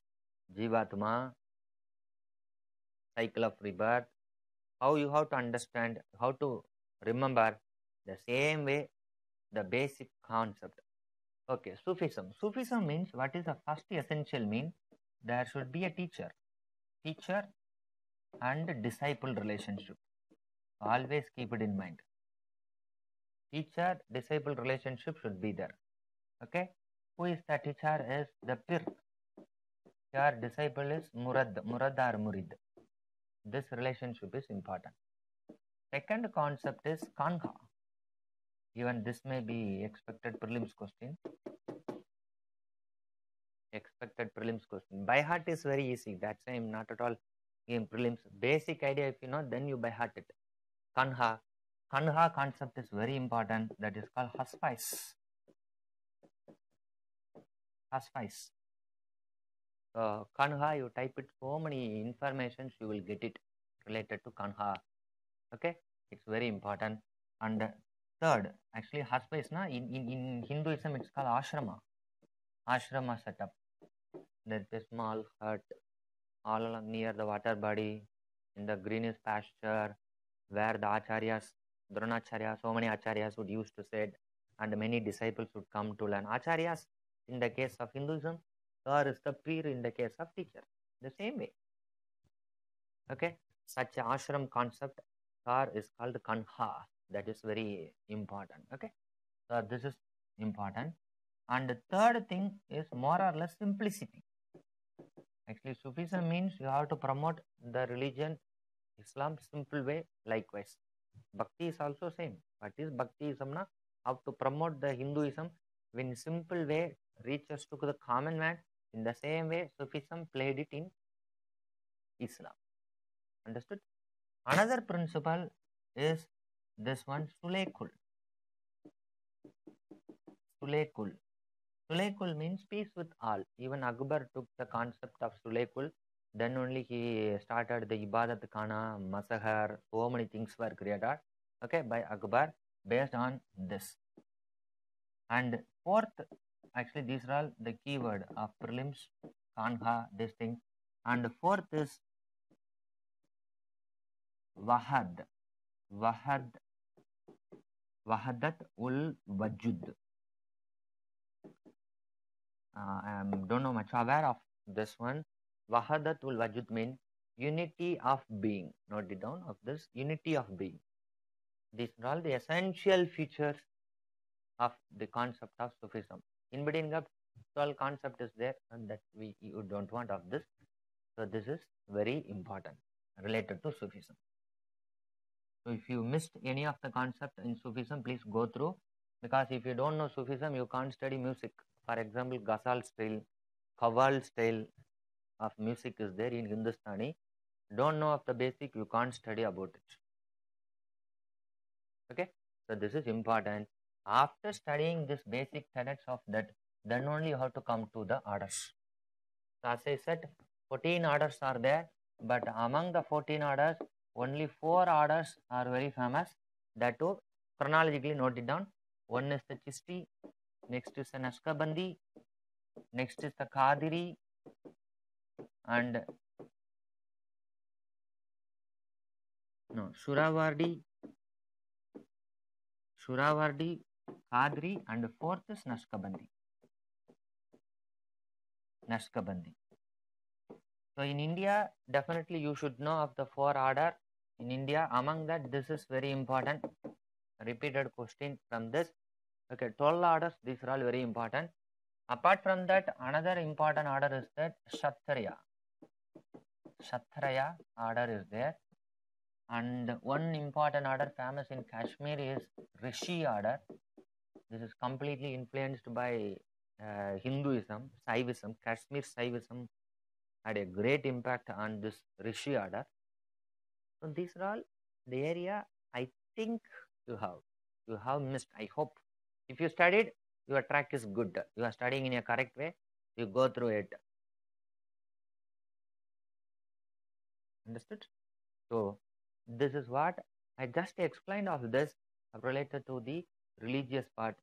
Jivatma, cycle of rebirth. How you have to understand, how to remember the same way, the basic concept. Okay, Sufism. Sufism means, what is the first essential mean? There should be a teacher. Teacher and disciple relationship. Always keep it in mind. Teacher-disciple relationship should be there. Okay? Who is the teacher? Is the peer. Your disciple is murad, murad or murid. This relationship is important. Second concept is kanga. Even this may be expected prelims question. Expected prelims question. By heart is very easy. That's why I'm not at all in prelims. Basic idea, if you know, then you by heart it. Kanha. Kanha concept is very important. That is called hospice. Hospice. So, kanha, you type it, so many informations you will get it related to kanha. Okay? It's very important. And third, actually, hospice, na, in, in, in Hinduism, it's called ashrama. Ashrama setup. There's a small hut all along near the water body, in the greenish pasture, where the acharyas, Dronacharya, so many acharyas would used to sit, and many disciples would come to learn. Acharyas, in the case of Hinduism, or is the peer in the case of teacher. The same way. Okay? Such ashram concept, or is called kanha. That is very important. Okay? So, this is important. And the third thing is more or less simplicity. Actually, Sufism means you have to promote the religion, Islam, simple way, likewise. Bhakti is also same. What is Bhaktiism? Na? How to promote the Hinduism in simple way, reaches to the common man. In the same way, Sufism played it in Islam. Understood? Another principle is this one, Sulekul. Sulekul. Sulekul means peace with all. Even Akbar took the concept of Sulekul. Then only he started the Ibadat Khana, Masahar, so many things were created, okay, by Akbar based on this. And fourth, actually these are all the keyword of prelims, kanha, this thing. And fourth is Wahad. Wahad. Wahadat ul Wajud. Uh, I don't know much aware of this one. Wahadatul Wajud means unity of being. Note it down of this, unity of being. These are all the essential features of the concept of Sufism. In between the twelve concept is there, and that we you don't want of this. So this is very important related to Sufism. So if you missed any of the concept in Sufism, please go through. Because if you don't know Sufism, you can't study music. For example, Ghazal style, Qawwal style of music is there in Hindustani. Don't know of the basic, you can't study about it. Okay? So this is important. After studying this basic tenets of that, then only you have to come to the orders. So as I said, fourteen orders are there, but among the fourteen orders, only four orders are very famous. That too, chronologically note it down. One is the Chisti, next is the Naqshbandi, next is the Qadiri, and no, Surawardi, Surawardi, Qadri, and the fourth is Naqshbandi. Naqshbandi. So in India, definitely you should know of the four order. In India, among that, this is very important. Repeated question from this. Okay, twelve orders, these are all very important. Apart from that, another important order is that Satriya. Satriya order is there. And one important order famous in Kashmir is Rishi order. This is completely influenced by uh, Hinduism, Saivism. Kashmir Saivism had a great impact on this Rishi order. So these are all the area I think you have. You have missed, I hope. If you studied, your track is good. You are studying in a correct way. You go through it. Understood? So, this is what I just explained of this related to the religious part.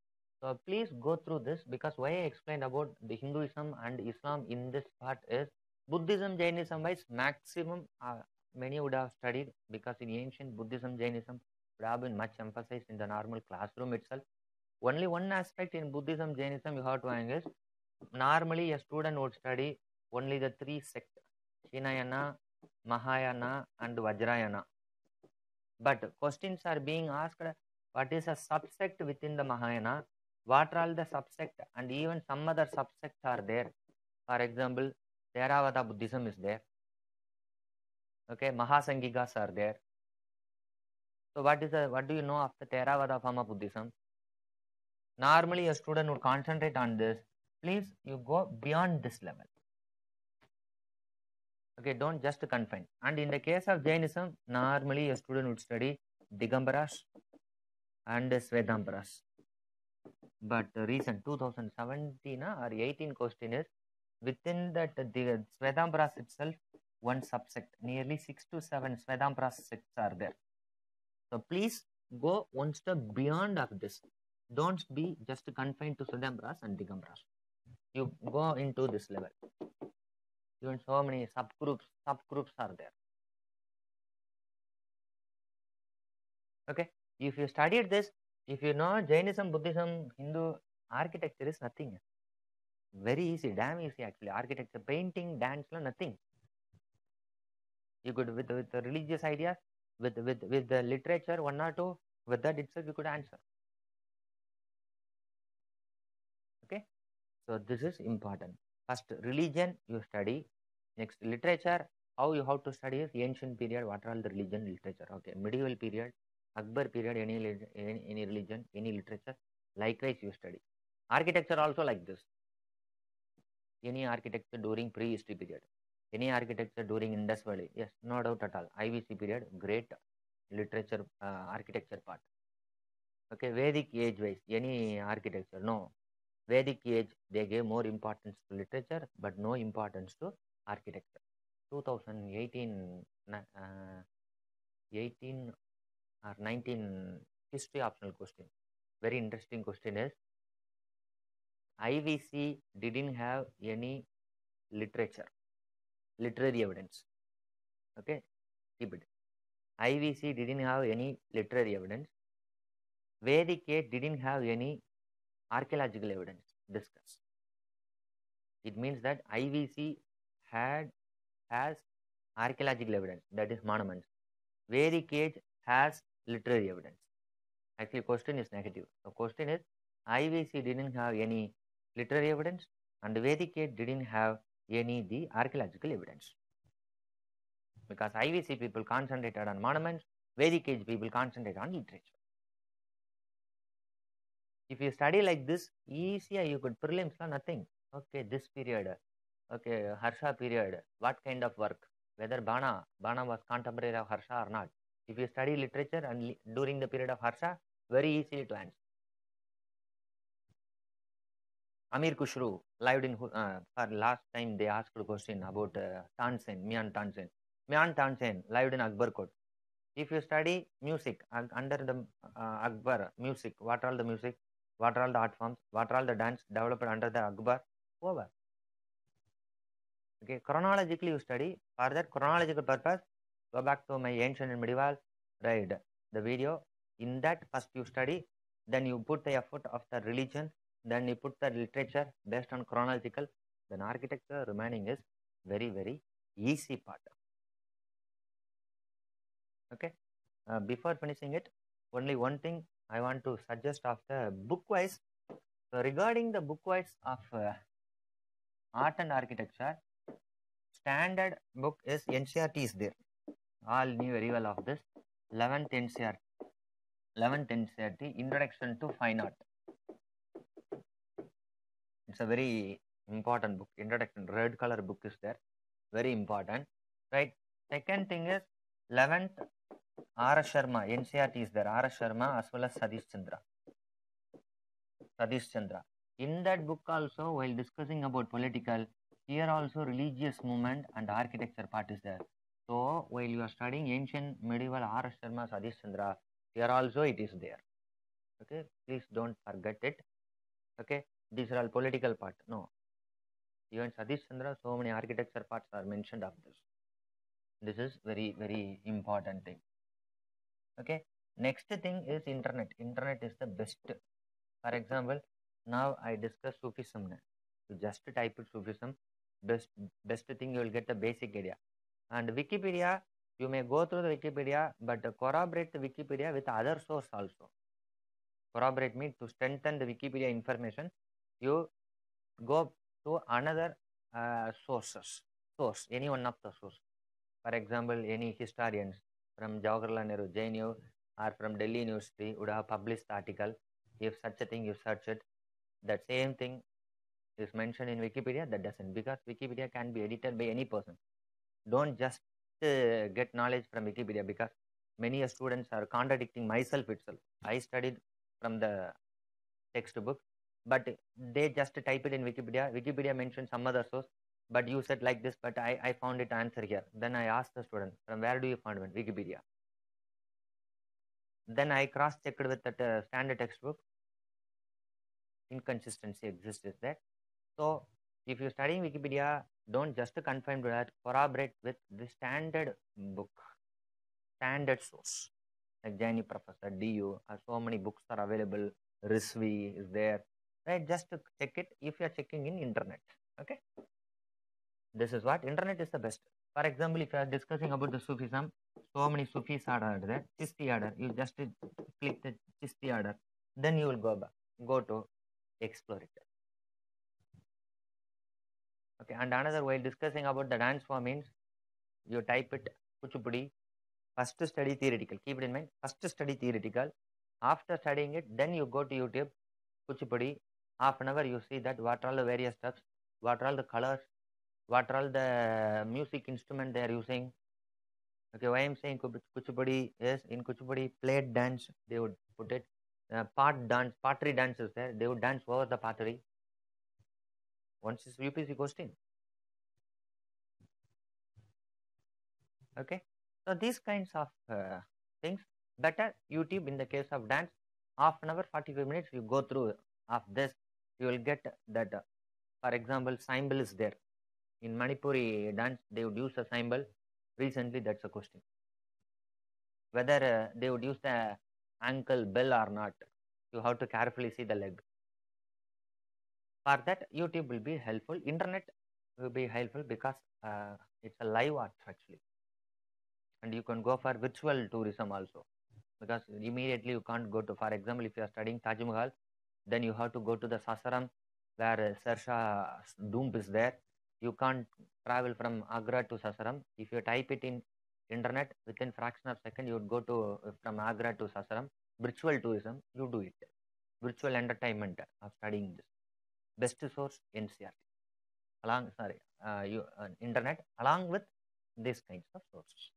So, please go through this, because why I explained about the Hinduism and Islam in this part is Buddhism, Jainism wise maximum uh, many would have studied, because in ancient Buddhism, Jainism would have been much emphasized in the normal classroom itself. Only one aspect in Buddhism, Jainism you have to understand is, normally a student would study only the three sects, Hinayana, Mahayana and Vajrayana. But questions are being asked, what is a subsect within the Mahayana, what are all the subsect, and even some other subsects are there. For example, Theravada Buddhism is there. Okay, Mahasanghikas are there. So what is the, what do you know of the Theravada form of Buddhism? Normally a student would concentrate on this. Please, you go beyond this level. Okay, don't just confine. And in the case of Jainism, normally a student would study Digambaras and Svedambaras. But the recent two thousand seventeen or eighteen question is, within that the Svedambaras itself, one subsect, nearly six to seven Svedambaras sects are there. So please go one step beyond of this. Don't be just confined to Svedambaras and Digambaras. You go into this level. Even so many subgroups, subgroups are there. Okay, if you studied this, if you know Jainism, Buddhism, Hindu, architecture is nothing. Very easy, damn easy actually. Architecture, painting, dance, nothing. You could with with the religious ideas, with with with the literature, one or two, with that itself you could answer. Okay, so this is important. First religion you study, next literature. How you how to study is ancient period. What are all the religion literature? Okay, medieval period, Akbar period. Any any, any religion, any literature. Likewise you study. Architecture also like this. Any architecture during prehistory period. Any architecture during Indus Valley, yes, no doubt at all. I V C period, great literature, uh, architecture part. Okay, Vedic age wise, any architecture, no. Vedic age, they gave more importance to literature, but no importance to architecture. twenty eighteen, uh, eighteen or nineteen history optional question. Very interesting question is, I V C didn't have any literature. Literary evidence. Okay, keep it. I V C didn't have any literary evidence. Vedic age didn't have any archaeological evidence. Discuss. It means that I V C had has archaeological evidence, that is monuments. Vedic age has literary evidence. Actually, question is negative. The question is I V C didn't have any literary evidence, and Vedic age didn't have any the archaeological evidence, because I V C people concentrated on monuments, Vedic age people concentrated on literature. If you study like this, easier you could prelims la nothing. Okay, this period, okay, Harsha period, what kind of work? Whether Bana, Bana was contemporary of Harsha or not? If you study literature and during the period of Harsha, very easy to answer. Amir Kushru lived in, uh, for last time they asked a question about uh, Tansen, Mian Tansen. Mian Tansen lived in Akbar court. If you study music, uh, under the uh, Akbar music, what are all the music, what are all the art forms, what are all the dance developed under the Akbar, over. Okay, chronologically you study, for that chronological purpose, go back to my ancient and medieval, right, the video. In that first you study, then you put the effort of the religion, then you put the literature based on chronological, then architecture remaining is very, very easy part. Okay, uh, before finishing it, only one thing I want to suggest of the book-wise. So regarding the book-wise of uh, art and architecture, standard book is N C R T is there. All knew very well of this. eleventh N C R T, eleventh N C R T, Introduction to Fine Art. It's a very important book, introduction, red color book is there, very important, right? Second thing is eleventh R. Sharma, N C R T is there, R. Sharma as well as Satish Chandra. Satish Chandra. In that book also, while discussing about political, here also religious movement and architecture part is there. So, while you are studying ancient, medieval R. Sharma, Satish Chandra, here also it is there. Okay, please don't forget it. Okay. These are all political part. No. Even Satish Chandra, so many architecture parts are mentioned of this. This is very, very important thing. Okay. Next thing is internet. Internet is the best. For example, now I discuss Sufism. You just type it Sufism. Best, best thing you will get the basic idea. And Wikipedia, you may go through the Wikipedia, but corroborate the Wikipedia with other source also. Corroborate means to strengthen the Wikipedia information. You go to another uh, sources. source, any one of the source. For example, any historians from Jawaharlal Nehru, J N U or from Delhi University would have published the article. If such a thing, you search it, that same thing is mentioned in Wikipedia, that doesn't, because Wikipedia can be edited by any person. Don't just uh, get knowledge from Wikipedia, because many students are contradicting myself itself. I studied from the textbook, but they just type it in Wikipedia. Wikipedia mentioned some other source, but you said like this, but I, I found it answer here. Then I asked the student, from where do you find it? Wikipedia. Then I cross-checked with that uh, standard textbook. Inconsistency exists there. So if you study Wikipedia, don't just confine to that, corroborate with the standard book, standard source. Like Jaini Professor, D U, or so many books are available, R I S V is there, right? Just to check it if you are checking in internet, okay? This is what, internet is the best. For example, if you are discussing about the Sufism, so many Sufis are there, Chisti order, you just click the Chisti order, then you will go back, go to explore it. Okay, and another while discussing about the dance form means, you type it, Kuchipudi, first study theoretical, keep it in mind, first study theoretical, after studying it, then you go to YouTube, Kuchipudi, half an hour you see that what are all the various steps, what are all the colors, what are all the music instrument they are using. Okay, why I am saying Kuchipudi is, in Kuchipudi, plate dance, they would put it, uh, part dance, pottery dance is there, they would dance over the pottery. Once this U P S C question. Okay, so these kinds of uh, things, better YouTube in the case of dance, half an hour, forty-five minutes, you go through of this, you will get that, uh, for example, cymbal is there. In Manipuri dance, they would use a cymbal. Recently, that's a question. Whether uh, they would use the ankle bell or not, you have to carefully see the leg. For that, YouTube will be helpful. Internet will be helpful because uh, it's a live art actually. And you can go for virtual tourism also. Because immediately you can't go to, for example, if you are studying Taj Mahal, then you have to go to the Sasaram where uh, Sarsha's tomb is there. You can't travel from Agra to Sasaram. If you type it in internet, within fraction of second, you would go to uh, from Agra to Sasaram. Virtual tourism, you do it. Virtual entertainment of studying this. Best source, N C R T. Along, sorry, uh, you, uh, internet, along with these kinds of sources.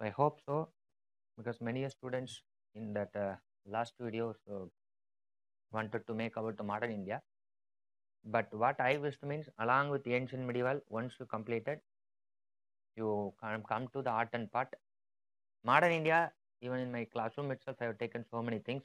I hope so, because many students in that uh, last video so wanted to make about the modern India. But what I wished means, along with the ancient medieval, once you completed, you can come to the art and part. Modern India, even in my classroom itself, I have taken so many things.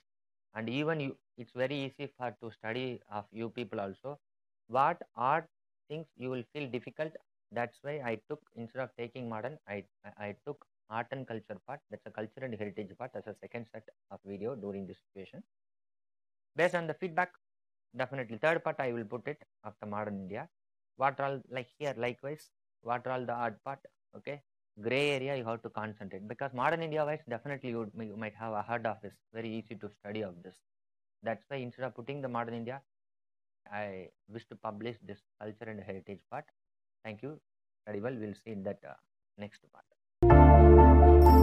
And even you, it's very easy for to study of you people also. What art things you will feel difficult, that's why I took, instead of taking modern, I, I took art and culture part, that's a culture and heritage part, as a second set of video during this situation. Based on the feedback, definitely third part I will put it of the modern India. What are all, like here, likewise, what are all the art part, okay? Grey area you have to concentrate, because modern India wise definitely you, would, you might have a heard of this, very easy to study of this. That's why instead of putting the modern India, I wish to publish this culture and heritage part. Thank you, very well, we'll see in that uh, next part.